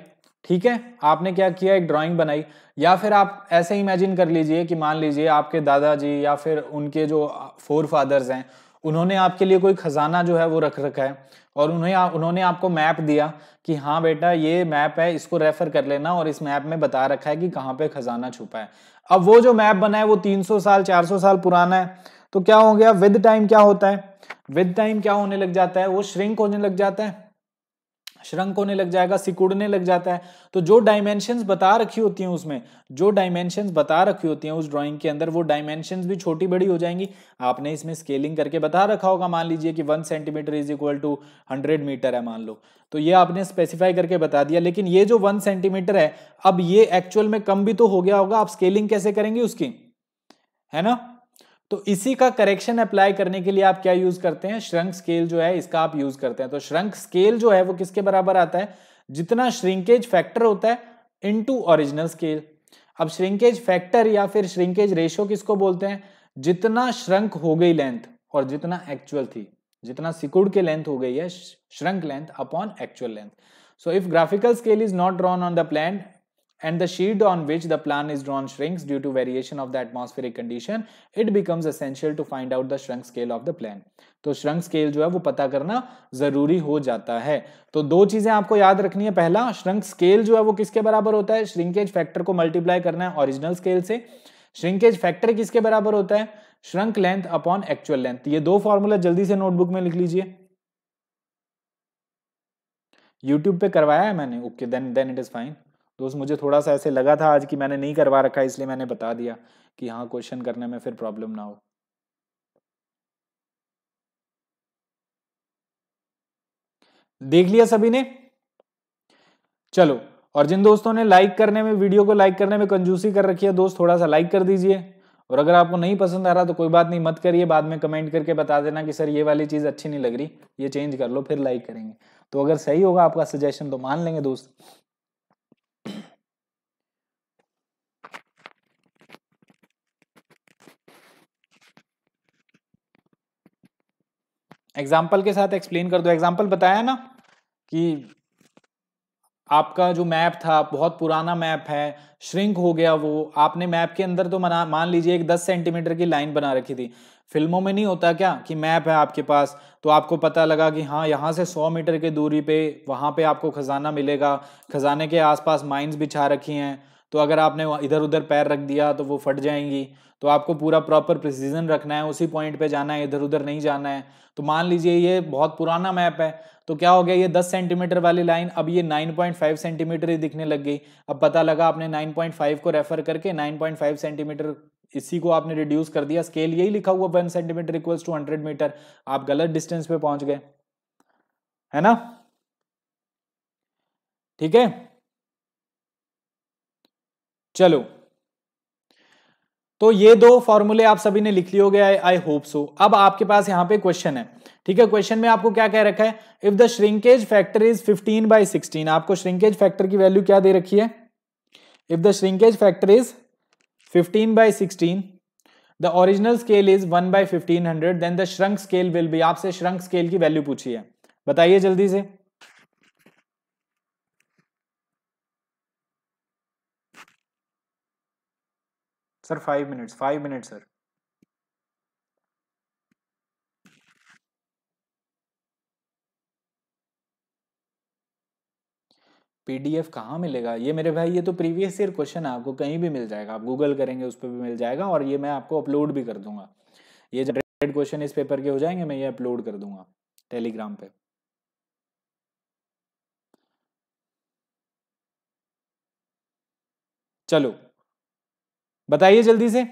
ठीक है, आपने क्या किया, एक ड्राइंग बनाई, या फिर आप ऐसे इमेजिन कर लीजिए कि मान लीजिए आपके दादाजी या फिर उनके जो फोर फादर्स हैं उन्होंने आपके लिए कोई खजाना जो है वो रख रखा है, और उन्हें उन्होंने आपको मैप दिया कि हाँ बेटा ये मैप है, इसको रेफर कर लेना, और इस मैप में बता रखा है कि कहाँ पे खजाना छुपा है। अब वो जो मैप बना है वो तीन सौ साल चार सौ साल पुराना है, तो क्या हो गया, विद टाइम क्या होता है, विद टाइम क्या होने लग जाता है, वो श्रिंक होने लग जाता है श्रंक होने लग जाएगा, सिकुड़ने लग जाता है। तो जो डायमेंशंस बता रखी होती हैं उसमें जो डायमेंशंस बता रखी होती हैं उस ड्राइंग के अंदर वो डायमेंशंस भी छोटी बड़ी हो जाएंगी। आपने इसमें स्केलिंग करके बता रखा होगा, मान लीजिए कि one centimetre is equal to hundred metre है मान लो, तो ये आपने स्पेसिफाई करके बता दिया। लेकिन ये जो वन सेंटीमीटर है, अब ये एक्चुअल में कम भी तो हो गया होगा, आप स्केलिंग कैसे करेंगे उसकी, है ना। तो इसी का करेक्शन अप्लाई करने के लिए आप क्या यूज करते हैं, श्रंक स्केल जो है इसका आप यूज करते हैं। तो श्रंक स्केल जो है वो किसके बराबर आता है, जितना श्रिंकेज फैक्टर होता है इनटू ओरिजिनल स्केल। अब श्रिंकेज फैक्टर या फिर श्रिंकेज रेशियो किसको बोलते हैं, जितना श्रंक हो गई लेंथ और जितना एक्चुअल थी, जितना सिकुड़ के लेंथ हो गई है, shrunk length upon actual length. So if graphical scale is not drawn on the plan and the sheet on which the plan is drawn shrinks due to variation of the atmospheric condition, it becomes essential to find out the shrunk scale of the plan. तो shrunk scale जो है वो पता करना जरूरी हो जाता है। तो दो चीजें आपको याद रखनी है, पहला shrunk scale जो है वो किसके बराबर होता है, shrinkage factor को multiply करना है original scale से। shrinkage factor किसके बराबर होता है, shrunk length upon actual length। ये दो फॉर्मूला जल्दी से नोटबुक में लिख लीजिए, YouTube पे करवाया है मैंने, okay then then it is fine. दोस्त मुझे थोड़ा सा ऐसे लगा था आज कि मैंने नहीं करवा रखा, इसलिए मैंने बता दिया कि हाँ क्वेश्चन करने में फिर प्रॉब्लम ना हो। देख लिया सभी ने, चलो। और जिन दोस्तों ने लाइक करने में, वीडियो को लाइक करने में कंजूसी कर रखी है दोस्त, थोड़ा सा लाइक कर दीजिए। और अगर आपको नहीं पसंद आ रहा तो कोई बात नहीं, मत करिए, बाद में कमेंट करके बता देना कि सर ये वाली चीज अच्छी नहीं लग रही, ये चेंज कर लो, फिर लाइक करेंगे। तो अगर सही होगा आपका सजेशन तो मान लेंगे दोस्त। एग्जाम्पल के साथ एक्सप्लेन कर दो। एग्जाम्पल बताया ना कि आपका जो मैप था बहुत पुराना मैप है, श्रिंक हो गया वो। आपने मैप के अंदर तो मना मान लीजिए एक दस सेंटीमीटर की लाइन बना रखी थी। फिल्मों में नहीं होता क्या कि मैप है आपके पास, तो आपको पता लगा कि हाँ यहाँ से सौ मीटर की दूरी पे वहाँ पे आपको खजाना मिलेगा, खजाने के आसपास माइंस बिछा रखी हैं, तो अगर आपने इधर उधर पैर रख दिया तो वो फट जाएंगी। तो आपको पूरा प्रॉपर प्रिसीजन रखना है, उसी पॉइंट पे जाना है, इधर उधर नहीं जाना है। तो मान लीजिए ये बहुत पुराना मैप है, तो क्या हो गया, ये दस सेंटीमीटर वाली लाइन अब ये नाइन पॉइंट फाइव सेंटीमीटर ही दिखने लग गई। अब पता लगा आपने नाइन पॉइंट फाइव को रेफर करके नाइन पॉइंट फाइव सेंटीमीटर, इसी को आपने रिड्यूस कर दिया, स्केल यही लिखा हुआ one centimetre equals to hundred metre, आप गलत डिस्टेंस पे पहुंच गए, है ना। ठीक है, चलो। तो ये दो फॉर्मूले आप सभी ने लिख लिए हो गए, आई होप सो। अब आपके पास यहाँ पे क्वेश्चन है, ठीक है। क्वेश्चन में आपको क्या कह रखा है, if the shrinkage factor is fifteen by sixteen, आपको श्रिंकेज फैक्टर की वैल्यू क्या दे रखी है, if the shrinkage factor is fifteen by sixteen, the original scale is one by fifteen hundred, then the shrunk scale will be. आपसे shrunk scale की value पूछी है, बताइए जल्दी से। Sir five minutes, five minute sir. PDF कहाँ मिलेगा ये मेरे भाई, ये तो प्रीवियस ईयर क्वेश्चन है, आपको कहीं भी मिल जाएगा, आप गूगल करेंगे उस पर भी मिल जाएगा। और ये मैं आपको अपलोड भी कर दूंगा, ये जनरेटेड क्वेश्चन इस पेपर के हो जाएंगे, मैं ये अपलोड कर दूंगा टेलीग्राम पे। चलो बताइए जल्दी से,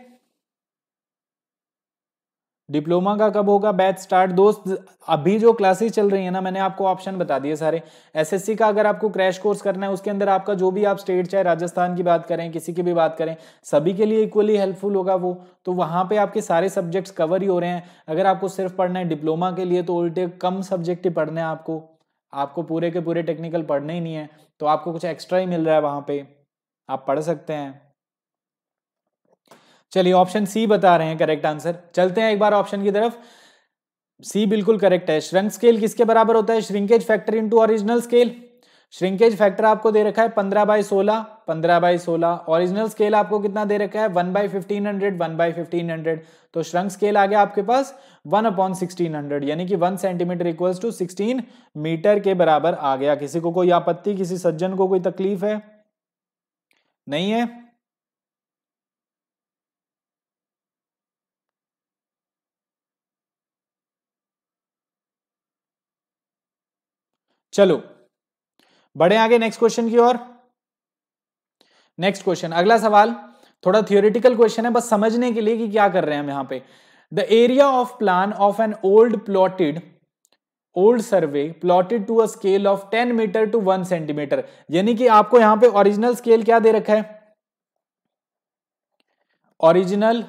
डिप्लोमा का कब होगा बैच स्टार्ट। दोस्त अभी जो क्लासेस चल रही है ना, मैंने आपको ऑप्शन बता दिए सारे। एसएससी का अगर आपको क्रैश कोर्स करना है, उसके अंदर आपका जो भी आप स्टेट, चाहे राजस्थान की बात करें, किसी की भी बात करें, सभी के लिए इक्वली हेल्पफुल होगा वो। तो वहाँ पे आपके सारे सब्जेक्ट्स कवर ही हो रहे हैं। अगर आपको सिर्फ पढ़ना है डिप्लोमा के लिए तो उल्टे कम सब्जेक्ट ही पढ़ने हैं आपको, आपको पूरे के पूरे टेक्निकल पढ़ने ही नहीं है, तो आपको कुछ एक्स्ट्रा ही मिल रहा है वहाँ पे, आप पढ़ सकते हैं। चलिए ऑप्शन सी बता रहे हैं करेक्ट आंसर। चलते हैं एक बार ऑप्शन की तरफ, सी बिल्कुल करेक्ट है। श्रंक स्केल किसके बराबर होता है, shrinkage factor into original scale. Shrinkage factor आपको दे रखा है पंद्रह बाई सोलह, पंद्रह बाई सोलह। ओरिजिनल स्केल आपको कितना दे रखा है, one by fifteen hundred, one by fifteen hundred. तो श्रंक स्केल आ गया आपके पास वन अपॉन सिक्सटीन हंड्रेड, यानी कि one centimetre equals to sixteen metre के बराबर आ गया। किसी को कोई आपत्ति, किसी सज्जन को कोई तकलीफ है, नहीं है। चलो बढ़े आगे नेक्स्ट क्वेश्चन की ओर। नेक्स्ट क्वेश्चन, अगला सवाल थोड़ा थियोरिटिकल क्वेश्चन है, बस समझने के लिए कि क्या कर रहे हैं हम यहां पे। The area of plan of an old plotted old survey plotted to a scale of ten metre to one centimetre, यानी कि आपको यहां पे ओरिजिनल स्केल क्या दे रखा है, ओरिजिनल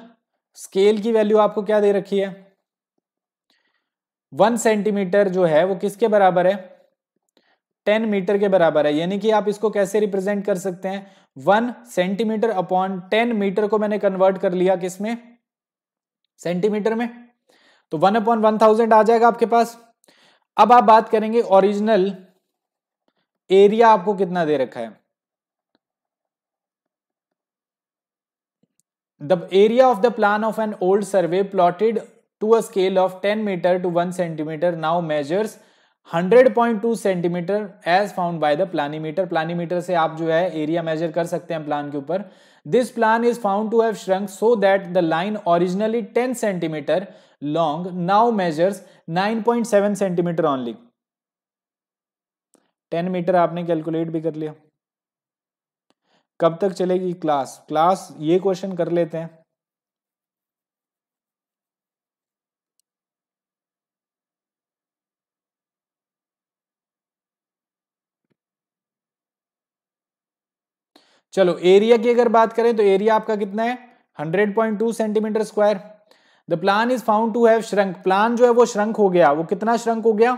स्केल की वैल्यू आपको क्या दे रखी है, वन सेंटीमीटर जो है वो किसके बराबर है, टेन मीटर के बराबर है। यानी कि आप इसको कैसे रिप्रेजेंट कर सकते हैं, one centimetre upon ten metre को मैंने कन्वर्ट कर लिया किसमें, सेंटीमीटर में, तो वन अपॉन वन थाउजेंड आ जाएगा आपके पास। अब आप बात करेंगे ओरिजिनल एरिया आपको कितना दे रखा है, the area of the plan of an old survey plotted to a scale of ten metre to one centimetre now measures hundred point two centimetre as found by the planimeter. Planimeter से आप जो है area major कर सकते हैं plan के ऊपर। This plan is found to have shrunk so that the line originally ten centimetre long now measures nine point seven centimetre only. Ten metre आपने कैलकुलेट भी कर लिया। कब तक चलेगी क्लास? क्लास ये क्वेश्चन कर लेते हैं। चलो एरिया की अगर बात करें तो एरिया आपका कितना है, hundred point two centimetre square. The plan is found to have shrunk, plan जो है वो श्रंक हो गया। वो कितना श्रंक हो गया,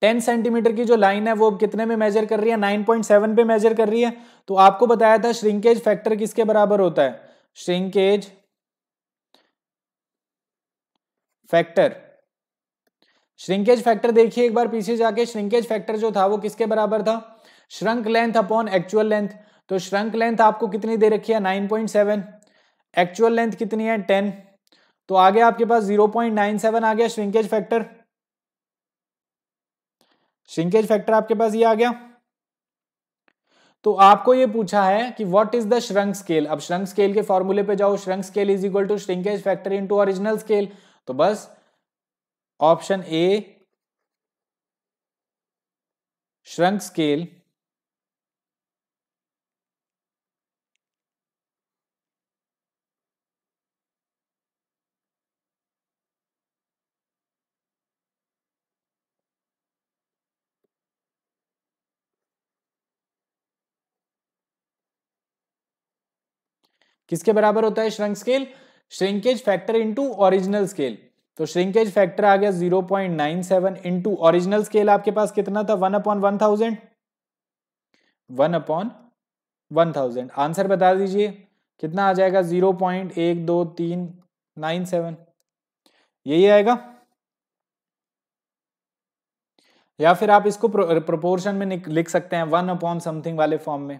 टेन सेंटीमीटर की जो लाइन है वो कितने में मेजर कर रही है, नाइन पॉइंट सेवन पे मेजर कर रही है। तो आपको बताया था श्रिंकेज फैक्टर किसके बराबर होता है, श्रिंकेज फैक्टर। श्रिंकेज फैक्टर देखिए एक बार पीछे जाके, श्रिंकेज फैक्टर जो था वो किसके बराबर था, shrunk length upon actual length. तो श्रंक लेंथ आपको कितनी दे रखी है, nine point seven, actual length कितनी है, टेन। तो आगे आपके पास जीरो पॉइंट नाइन सेवन आ गया श्रिंकेज फैक्टर। श्रिंकेज फैक्टर आपके पास ये आ गया। तो आपको ये पूछा है कि what is the shrunk scale. अब श्रंक स्केल के फॉर्मूले पे जाओ, shrunk scale is equal to shrinkage factor into original scale. तो बस ऑप्शन ए श्रंक स्केल किसके बराबर होता है, shrunk scale shrinkage factor into original scale. तो श्रिंकेज फैक्टर आ गया zero point nine seven into original scale आपके पास कितना था, one upon one thousand one upon one thousand answer बता दीजिए कितना आ जाएगा, जीरो पॉइंट एक दो तीन नाइन सेवन, यही आएगा। या फिर आप इसको प्रोपोर्शन में लिख सकते हैं, वन अपॉन समथिंग वाले फॉर्म में,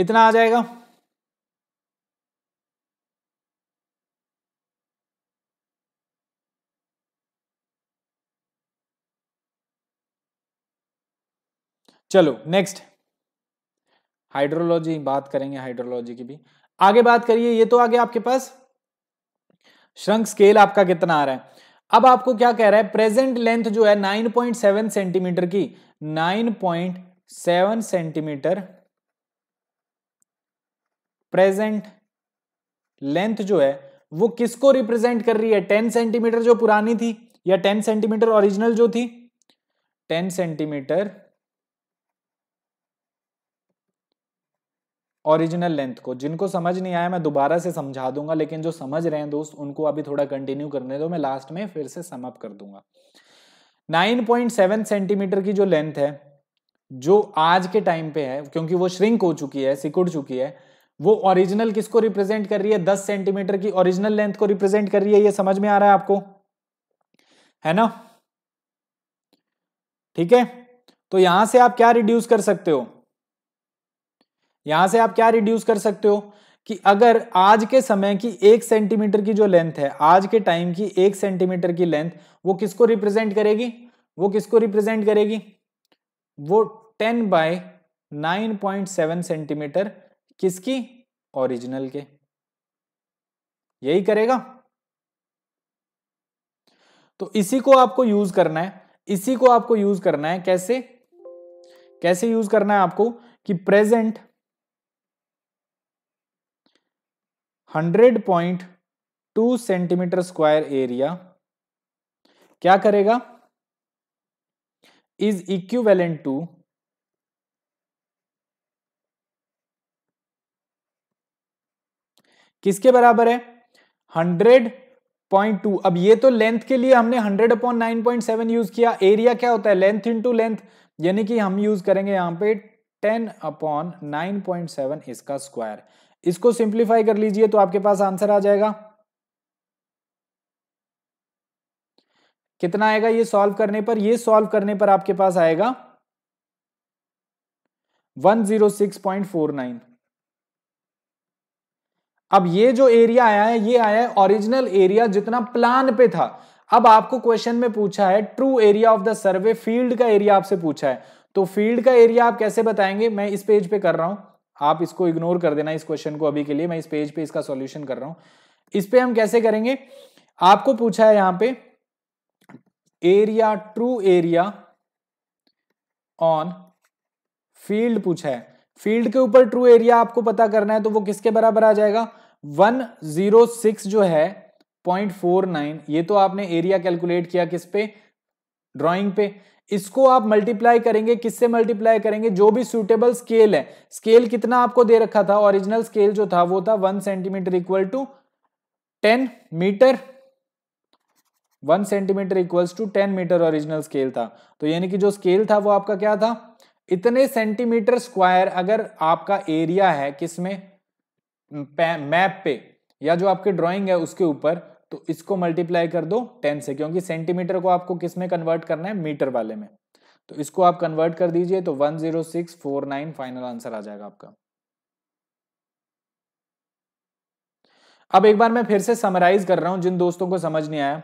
इतना आ जाएगा। चलो नेक्स्ट हाइड्रोलॉजी, बात करेंगे हाइड्रोलॉजी की भी। आगे बात करिए, ये तो आगे आपके पास श्रंक स्केल आपका कितना आ रहा है। अब आपको क्या कह रहा है, प्रेजेंट लेंथ जो है नाइन पॉइंट सेवन सेंटीमीटर की, nine point seven centimetre present length जो है वो किसको रिप्रेजेंट कर रही है, टेन सेंटीमीटर जो पुरानी थी या टेन सेंटीमीटर ओरिजिनल जो थी, टेन सेंटीमीटर ओरिजिनल लेंथ को। जिनको समझ नहीं आया मैं दोबारा से समझा दूंगा, लेकिन जो समझ रहे हैं दोस्त उनको अभी थोड़ा कंटिन्यू करने दो, मैं लास्ट में फिर से सम अप कर दूंगा। नाइन पॉइंट सेवन सेंटीमीटर की जो लेंथ है जो आज के टाइम पे है, क्योंकि वो श्रिंक हो चुकी है, सिकुड़ चुकी है, वो ओरिजिनल किसको रिप्रेजेंट कर रही है, दस सेंटीमीटर की ओरिजिनल लेंथ को रिप्रेजेंट कर रही है। ये समझ में आ रहा है आपको, है ना? ठीक है, तो यहां से आप क्या रिड्यूस कर सकते हो, यहां से आप क्या रिड्यूस कर सकते हो कि अगर आज के समय की एक सेंटीमीटर की जो लेंथ है, आज के टाइम की एक सेंटीमीटर की लेंथ वो किसको रिप्रेजेंट करेगी, वो किसको रिप्रेजेंट करेगी, वो ten by nine point seven centimetre किसकी, ओरिजिनल के, यही करेगा। तो इसी को आपको यूज करना है। इसी को आपको यूज करना है। कैसे कैसे यूज करना है आपको कि present hundred point two centimetre square area क्या करेगा, इज इक्विवेलेंट टू किसके बराबर है, हंड्रेड पॉइंट टू। अब ये तो लेंथ के लिए हमने hundred upon nine point seven use किया। एरिया क्या होता है, लेंथ इंटू लेंथ, यानी कि हम यूज करेंगे यहां पे ten upon nine point seven इसका स्क्वायर। इसको सिंप्लीफाई कर लीजिए तो आपके पास आंसर आ जाएगा। कितना आएगा ये सॉल्व करने पर, ये सॉल्व करने पर आपके पास आएगा one zero six point four nine. अब ये जो एरिया आया है ये आया है ओरिजिनल एरिया जितना प्लान पे था। अब आपको क्वेश्चन में पूछा है true area of the survey, field का एरिया आपसे पूछा है, तो फील्ड का एरिया आप कैसे बताएंगे, मैं इस पेज पे कर रहा हूं, आप इसको इग्नोर कर देना इस क्वेश्चन को अभी के लिए, मैं इस पेज पे इसका सॉल्यूशन कर रहा हूं। इस पे हम कैसे करेंगे, आपको पूछा है यहां पे area, true area on field पूछा है, फील्ड के ऊपर ट्रू एरिया आपको पता करना है, तो वो किसके बराबर आ जाएगा, वन जीरो सिक्स जो है पॉइंट फोर नाइन। ये तो आपने एरिया कैलकुलेट किया किस पे, ड्राइंग पे। इसको आप मल्टीप्लाई करेंगे, किससे मल्टीप्लाई करेंगे, जो भी सूटेबल स्केल है। स्केल कितना आपको दे रखा था, ओरिजिनल स्केल जो था वो था one centimetre equal to ten metre, one centimetre equals to ten metre original scale था। तो यानी कि जो स्केल था वो आपका क्या था, इतने सेंटीमीटर स्क्वायर अगर आपका एरिया है किसमें, मैप पे या जो आपकी ड्राइंग है उसके ऊपर, तो इसको मल्टीप्लाई कर दो टेन से, क्योंकि सेंटीमीटर को आपको किसमें कन्वर्ट करना है, मीटर वाले में, तो इसको आप कन्वर्ट कर दीजिए तो one zero six four nine final answer आ जाएगा आपका। अब एक बार मैं फिर से समराइज कर रहा हूं जिन दोस्तों को समझ नहीं आया।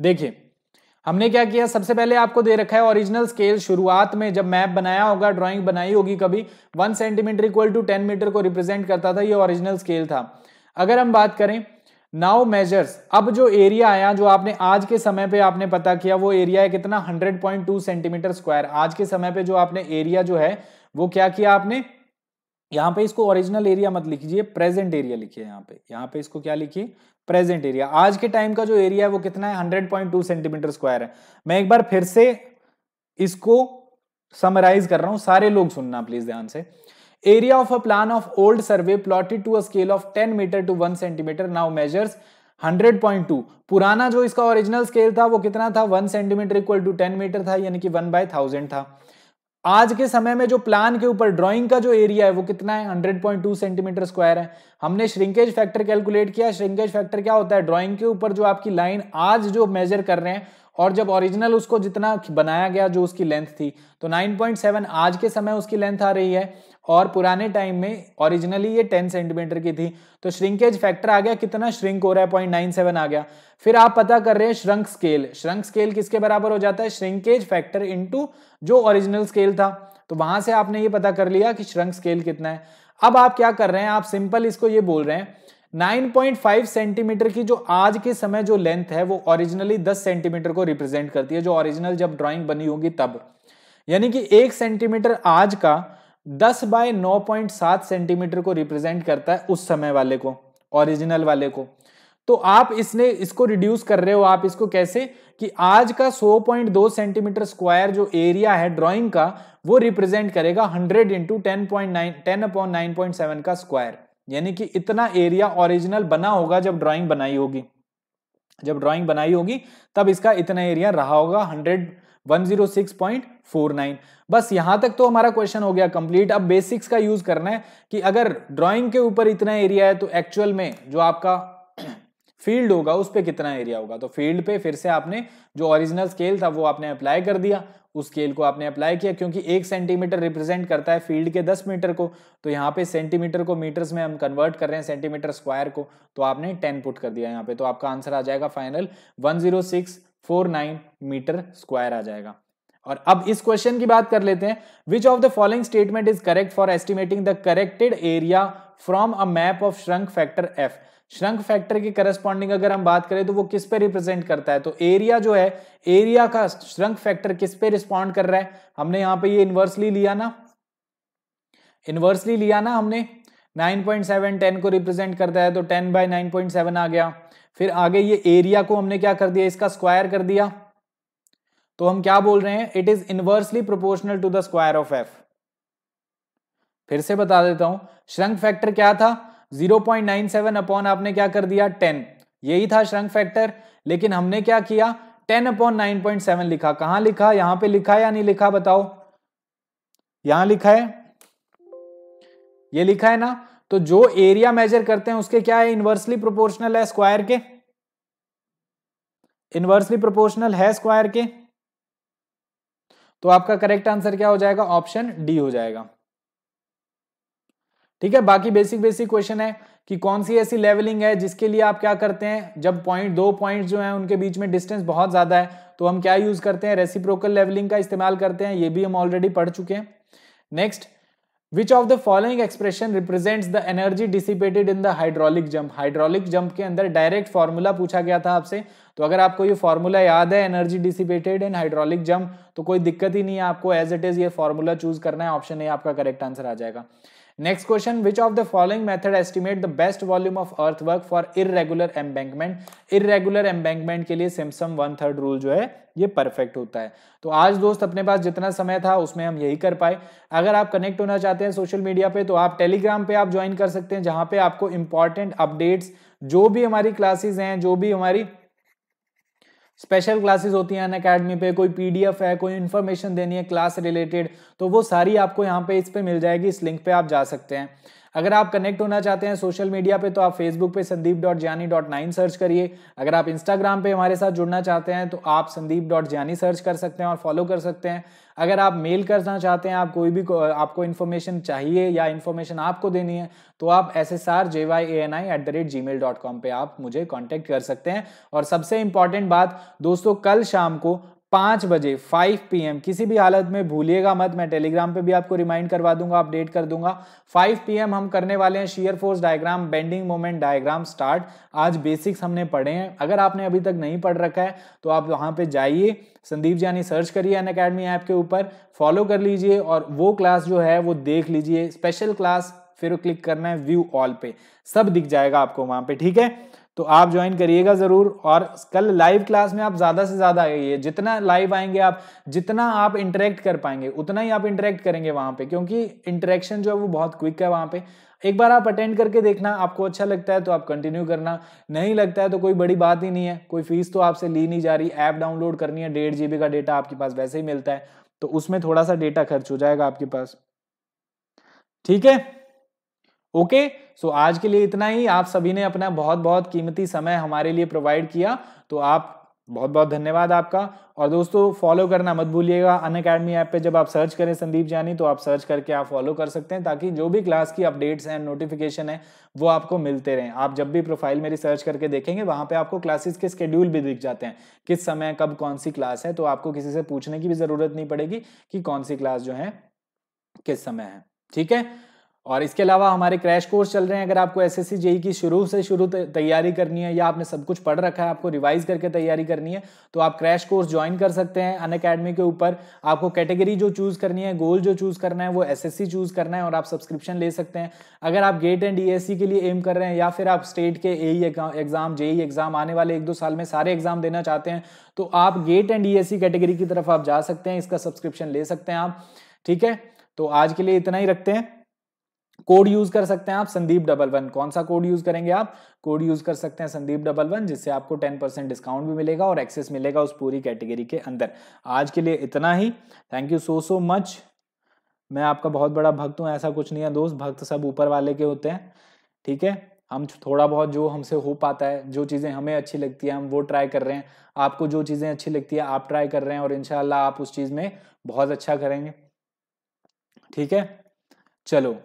देखिए हमने क्या किया, सबसे पहले आपको दे रखा है ओरिजिनल स्केल, शुरुआत में जब मैप बनाया होगा, ड्राइंग बनाई होगी कभी, one centimetre equal to ten metre को रिप्रेजेंट करता था, ये ओरिजिनल स्केल था। अगर हम बात करें नाउ मेजर्स, अब जो एरिया आया जो आपने आज के समय पे आपने पता किया वो एरिया है कितना, hundred point two centimetre square. आज के समय पे जो आपने एरिया जो है वो क्या किया आपने, यहाँ पे इसको ओरिजिनल एरिया मत लिखिए, प्रेजेंट एरिया लिखिए। यहाँ पे यहाँ पे इसको क्या लिखिए, प्रेजेंट एरिया। आज के टाइम का जो एरिया है वो कितना है, hundred point two centimetre square है। मैं एक बार फिर से इसको समराइज कर रहा हूं, सारे लोग सुनना प्लीज ध्यान से। Area of a plan of old survey plotted to a scale of ten metre to one centimetre, now measures hundred point two. पुराना जो इसका ओरिजिनल स्केल था वो कितना था, one centimetre equal to ten metre था, यानी कि वन बाय थाउजेंड था। आज के समय में जो प्लान के ऊपर ड्राइंग का जो एरिया है वो कितना है, hundred point two centimetre square है। हमने श्रिंकेज फैक्टर कैलकुलेट किया, श्रिंकेज फैक्टर क्या होता है, ड्राइंग के ऊपर जो आपकी लाइन आज जो मेजर कर रहे हैं और जब ओरिजिनल उसको जितना बनाया गया जो उसकी लेंथ थी, तो नाइन पॉइंट सेवन आज के समय उसकी लेंथ आ रही है और पुराने टाइम में ओरिजिनली ये टेन सेंटीमीटर की थी, तो श्रिंकेज फैक्टर आ गया, कितना श्रिंक हो रहा है, पॉइंट नाइन सेवन आ गया। फिर आप पता कर रहे हैं श्रंक स्केल, श्रंक स्केल किसके बराबर हो जाता है, श्रिंकेज फैक्टर इनटू जो ओरिजिनल स्केल था, तो वहां से आपने ये पता कर लिया कि श्रंक स्केल कितना है। अब आप क्या कर रहे हैं, आप सिंपल इसको ये बोल रहे हैं नाइन पॉइंट फाइव सेंटीमीटर की जो आज के समय जो लेंथ है वो ओरिजिनली टेन सेंटीमीटर को रिप्रेजेंट करती है, जो ओरिजिनल जब ड्राइंग बनी होगी तब, यानी कि एक सेंटीमीटर आज का ten by nine point seven centimetre को रिप्रेजेंट करता है उस समय वाले को, ओरिजिनल वाले को। तो आप इसने इसको रिड्यूस कर रहे हो, आप इसको कैसे, कि आज का hundred point two centimetre square जो एरिया है ड्राइंग का वो रिप्रेजेंट करेगा hundred into ten point nine ten upon nine point seven का स्क्वायर, यानी कि इतना एरिया ओरिजिनल बना होगा जब ड्राइंग बनाई होगी, जब ड्राइंग बनाई होगी तब इसका इतना एरिया रहा होगा hundred one zero six point four nine. बस यहां तक तो हमारा क्वेश्चन हो गया कंप्लीट। अब बेसिक्स का यूज करना है कि अगर ड्राइंग के ऊपर इतना एरिया है तो एक्चुअल में जो आपका फील्ड होगा उस पर कितना एरिया होगा। तो फील्ड पे फिर से आपने जो ओरिजिनल स्केल था वो आपने अप्लाई कर दिया, उस स्केल को आपने अप्लाई किया, क्योंकि एक सेंटीमीटर रिप्रेजेंट करता है फील्ड के दस मीटर को, तो यहाँ पे सेंटीमीटर को मीटर्स में हम कन्वर्ट कर रहे हैं सेंटीमीटर स्क्वायर को, तो आपने टेन पुट कर दिया यहाँ पे, तो आपका आंसर आ जाएगा final one zero six four nine metre square आ जाएगा। और अब इस क्वेश्चन की बात कर लेते हैं, which of the following statement is correct for estimating the corrected area from a map of shrunk factor F. Shrunk factor की करस्पॉन्डिंग अगर हम बात करें तो वो किस पे रिप्रेजेंट करता है, तो एरिया जो है, एरिया का श्रंक फैक्टर किस पे रिस्पॉन्ड कर रहा है, हमने यहाँ पे ये इन्वर्सली लिया ना, इन्वर्सली लिया ना हमने, नाइन पॉइंट सेवन टेन को रिप्रेजेंट करता है तो ten by nine point seven आ गया। फिर आगे ये एरिया को हमने क्या कर दिया, इसका स्क्वायर कर दिया, तो हम क्या बोल रहे हैं, it is inversely proportional to the square of F. फिर से बता देता हूं, श्रंक फैक्टर क्या था, zero point nine seven upon आपने क्या कर दिया टेन, यही था श्रंक फैक्टर, लेकिन हमने क्या किया ten upon nine point seven लिखा, कहां लिखा, यहां पे लिखा या नहीं लिखा बताओ, यहां लिखा है, ये लिखा है ना, तो जो एरिया मेजर करते हैं उसके क्या है, इनवर्सली प्रोपोर्शनल है स्क्वायर के, इनवर्सली प्रोपोर्शनल है स्क्वायर के, तो आपका करेक्ट आंसर क्या हो जाएगा, ऑप्शन डी हो जाएगा। ठीक है, बाकी बेसिक बेसिक क्वेश्चन है कि कौन सी ऐसी लेवलिंग है जिसके लिए आप क्या करते हैं, जब पॉइंट दो पॉइंट जो है उनके बीच में डिस्टेंस बहुत ज्यादा है तो हम क्या यूज करते हैं, रेसिप्रोकल लेवलिंग का इस्तेमाल करते हैं, ये भी हम ऑलरेडी पढ़ चुके हैं। Next, which of the following expression represents the energy dissipated in the hydraulic jump. Hydraulic jump के अंदर डायरेक्ट फॉर्मूला पूछा गया था आपसे, तो अगर आपको ये फॉर्मूला याद है energy dissipated in hydraulic jump तो कोई दिक्कत ही नहीं है आपको, एज इट इज ये फॉर्मूला चूज करना है, ऑप्शन ए आपका करेक्ट आंसर आ जाएगा। Next question, which of the following method estimate the best volume of earthwork for irregular embankment. Irregular embankment के लिए सिम्पसन वन थर्ड रूल जो है ये परफेक्ट होता है। तो आज दोस्त अपने पास जितना समय था उसमें हम यही कर पाए। अगर आप कनेक्ट होना चाहते हैं सोशल मीडिया पे तो आप टेलीग्राम पे आप ज्वाइन कर सकते हैं, जहां पे आपको इंपॉर्टेंट अपडेट्स, जो भी हमारी क्लासेस हैं, जो भी हमारी स्पेशल क्लासेस होती हैं अनअकैडमी पे, कोई पीडीएफ है, कोई इन्फॉर्मेशन देनी है क्लास रिलेटेड, तो वो सारी आपको यहाँ पे इस पे मिल जाएगी, इस लिंक पे आप जा सकते हैं। अगर आप कनेक्ट होना चाहते हैं सोशल मीडिया पे तो आप फेसबुक पे Sandeep dot Gyani dot nine search करिए। अगर आप इंस्टाग्राम पे हमारे साथ जुड़ना चाहते हैं तो आप संदीप डॉट ज्ञानी सर्च कर सकते हैं और फॉलो कर सकते हैं। अगर आप मेल करना चाहते हैं, आप कोई भी को, आपको इन्फॉर्मेशन चाहिए या इन्फॉर्मेशन आपको देनी है, तो आप S S R J Y A N I at the rate Gmail dot com पर आप मुझे कॉन्टेक्ट कर सकते हैं। और सबसे इंपॉर्टेंट बात दोस्तों, कल शाम को पाँच बजे फाइव पी एम किसी भी हालत में भूलिएगा मत, मैं टेलीग्राम पे भी आपको रिमाइंड करवा दूंगा, अपडेट कर दूंगा। फाइव पी एम हम करने वाले हैं shear force diagram, bending moment diagram start. आज बेसिक्स हमने पढ़े हैं, अगर आपने अभी तक नहीं पढ़ रखा है तो आप वहाँ पे जाइए, संदीप जानी सर्च करिए अनअकैडमी ऐप के ऊपर, फॉलो कर लीजिए और वो क्लास जो है वो देख लीजिए, स्पेशल क्लास, फिर क्लिक करना है व्यू ऑल पे, सब दिख जाएगा आपको वहाँ पे। ठीक है, तो आप ज्वाइन करिएगा जरूर। और कल लाइव क्लास में आप ज्यादा से ज्यादा आइए, जितना लाइव आएंगे आप, जितना आप इंटरेक्ट कर पाएंगे उतना ही आप इंटरेक्ट करेंगे वहां पे, क्योंकि इंटरेक्शन जो है वो बहुत क्विक है वहां पे। एक बार आप अटेंड करके देखना, आपको अच्छा लगता है तो आप कंटिन्यू करना, नहीं लगता है तो कोई बड़ी बात ही नहीं है, कोई फीस तो आपसे ली नहीं जा रही। ऐप डाउनलोड करनी है, डेढ़ जीबी का डेटा आपके पास वैसे ही मिलता है, तो उसमें थोड़ा सा डेटा खर्च हो जाएगा आपके पास। ठीक है, ओके okay, सो so आज के लिए इतना ही। आप सभी ने अपना बहुत बहुत कीमती समय हमारे लिए प्रोवाइड किया, तो आप बहुत बहुत धन्यवाद आपका। और दोस्तों फॉलो करना मत भूलिएगा अनअकैडमी ऐप पे, जब आप सर्च करें संदीप जानी तो आप सर्च करके आप फॉलो कर सकते हैं, ताकि जो भी क्लास की अपडेट्स हैं, नोटिफिकेशन है वो आपको मिलते रहें। आप जब भी प्रोफाइल मेरी सर्च करके देखेंगे वहाँ पे आपको क्लासेस के स्केड्यूल भी दिख जाते हैं, किस समय कब कौन सी क्लास है, तो आपको किसी से पूछने की भी जरूरत नहीं पड़ेगी कि कौन सी क्लास जो है किस समय है। ठीक है, और इसके अलावा हमारे क्रैश कोर्स चल रहे हैं, अगर आपको एसएससी जेई की शुरू से शुरू तैयारी करनी है या आपने सब कुछ पढ़ रखा है, आपको रिवाइज करके तैयारी करनी है, तो आप क्रैश कोर्स ज्वाइन कर सकते हैं अनअकैडमी के ऊपर। आपको कैटेगरी जो चूज करनी है, गोल जो चूज करना है वो एसएससी चूज करना है, और आप सब्सक्रिप्शन ले सकते हैं। अगर आप गेट एंड ईएससी के लिए एम कर रहे हैं, या फिर आप स्टेट के एई एग्जाम, जेई एग्जाम, आने वाले एक दो साल में सारे एग्जाम देना चाहते हैं, तो आप गेट एंड ईएससी कैटेगरी की तरफ आप जा सकते हैं, इसका सब्सक्रिप्शन ले सकते हैं आप। ठीक है, तो आज के लिए इतना ही रखते हैं। कोड यूज कर सकते हैं आप संदीप डबल वन, कौन सा कोड यूज करेंगे आप, कोड यूज कर सकते हैं संदीप डबल वन, जिससे आपको टेन परसेंट डिस्काउंट भी मिलेगा और एक्सेस मिलेगा उस पूरी कैटेगरी के अंदर। आज के लिए इतना ही, thank you so so much. मैं आपका बहुत बड़ा भक्त हूँ, ऐसा कुछ नहीं है दोस्त, भक्त सब ऊपर वाले के होते हैं। ठीक है, हम थोड़ा बहुत जो हमसे हो पाता है, जो चीज़ें हमें अच्छी लगती है हम वो ट्राई कर रहे हैं, आपको जो चीज़ें अच्छी लगती है आप ट्राई कर रहे हैं और इंशाल्लाह आप उस चीज़ में बहुत अच्छा करेंगे। ठीक है, चलो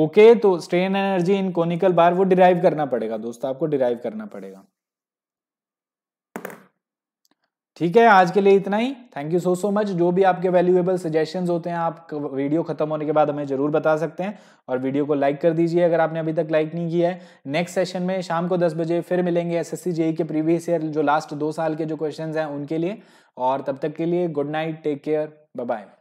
ओके। तो strain energy in conical bar वो डिराइव करना पड़ेगा दोस्तों, आपको डिराइव करना पड़ेगा। ठीक है, आज के लिए इतना ही। Thank you so so much. जो भी आपके वैल्यूएबल सजेशंस होते हैं आप वीडियो खत्म होने के बाद हमें जरूर बता सकते हैं, और वीडियो को लाइक कर दीजिए अगर आपने अभी तक लाइक नहीं किया है। नेक्स्ट सेशन में शाम को दस बजे फिर मिलेंगे एसएससी जेई के प्रीवियस ईयर जो लास्ट दो साल के जो क्वेश्चंस हैं उनके लिए, और तब तक के लिए good night, take care, bye bye.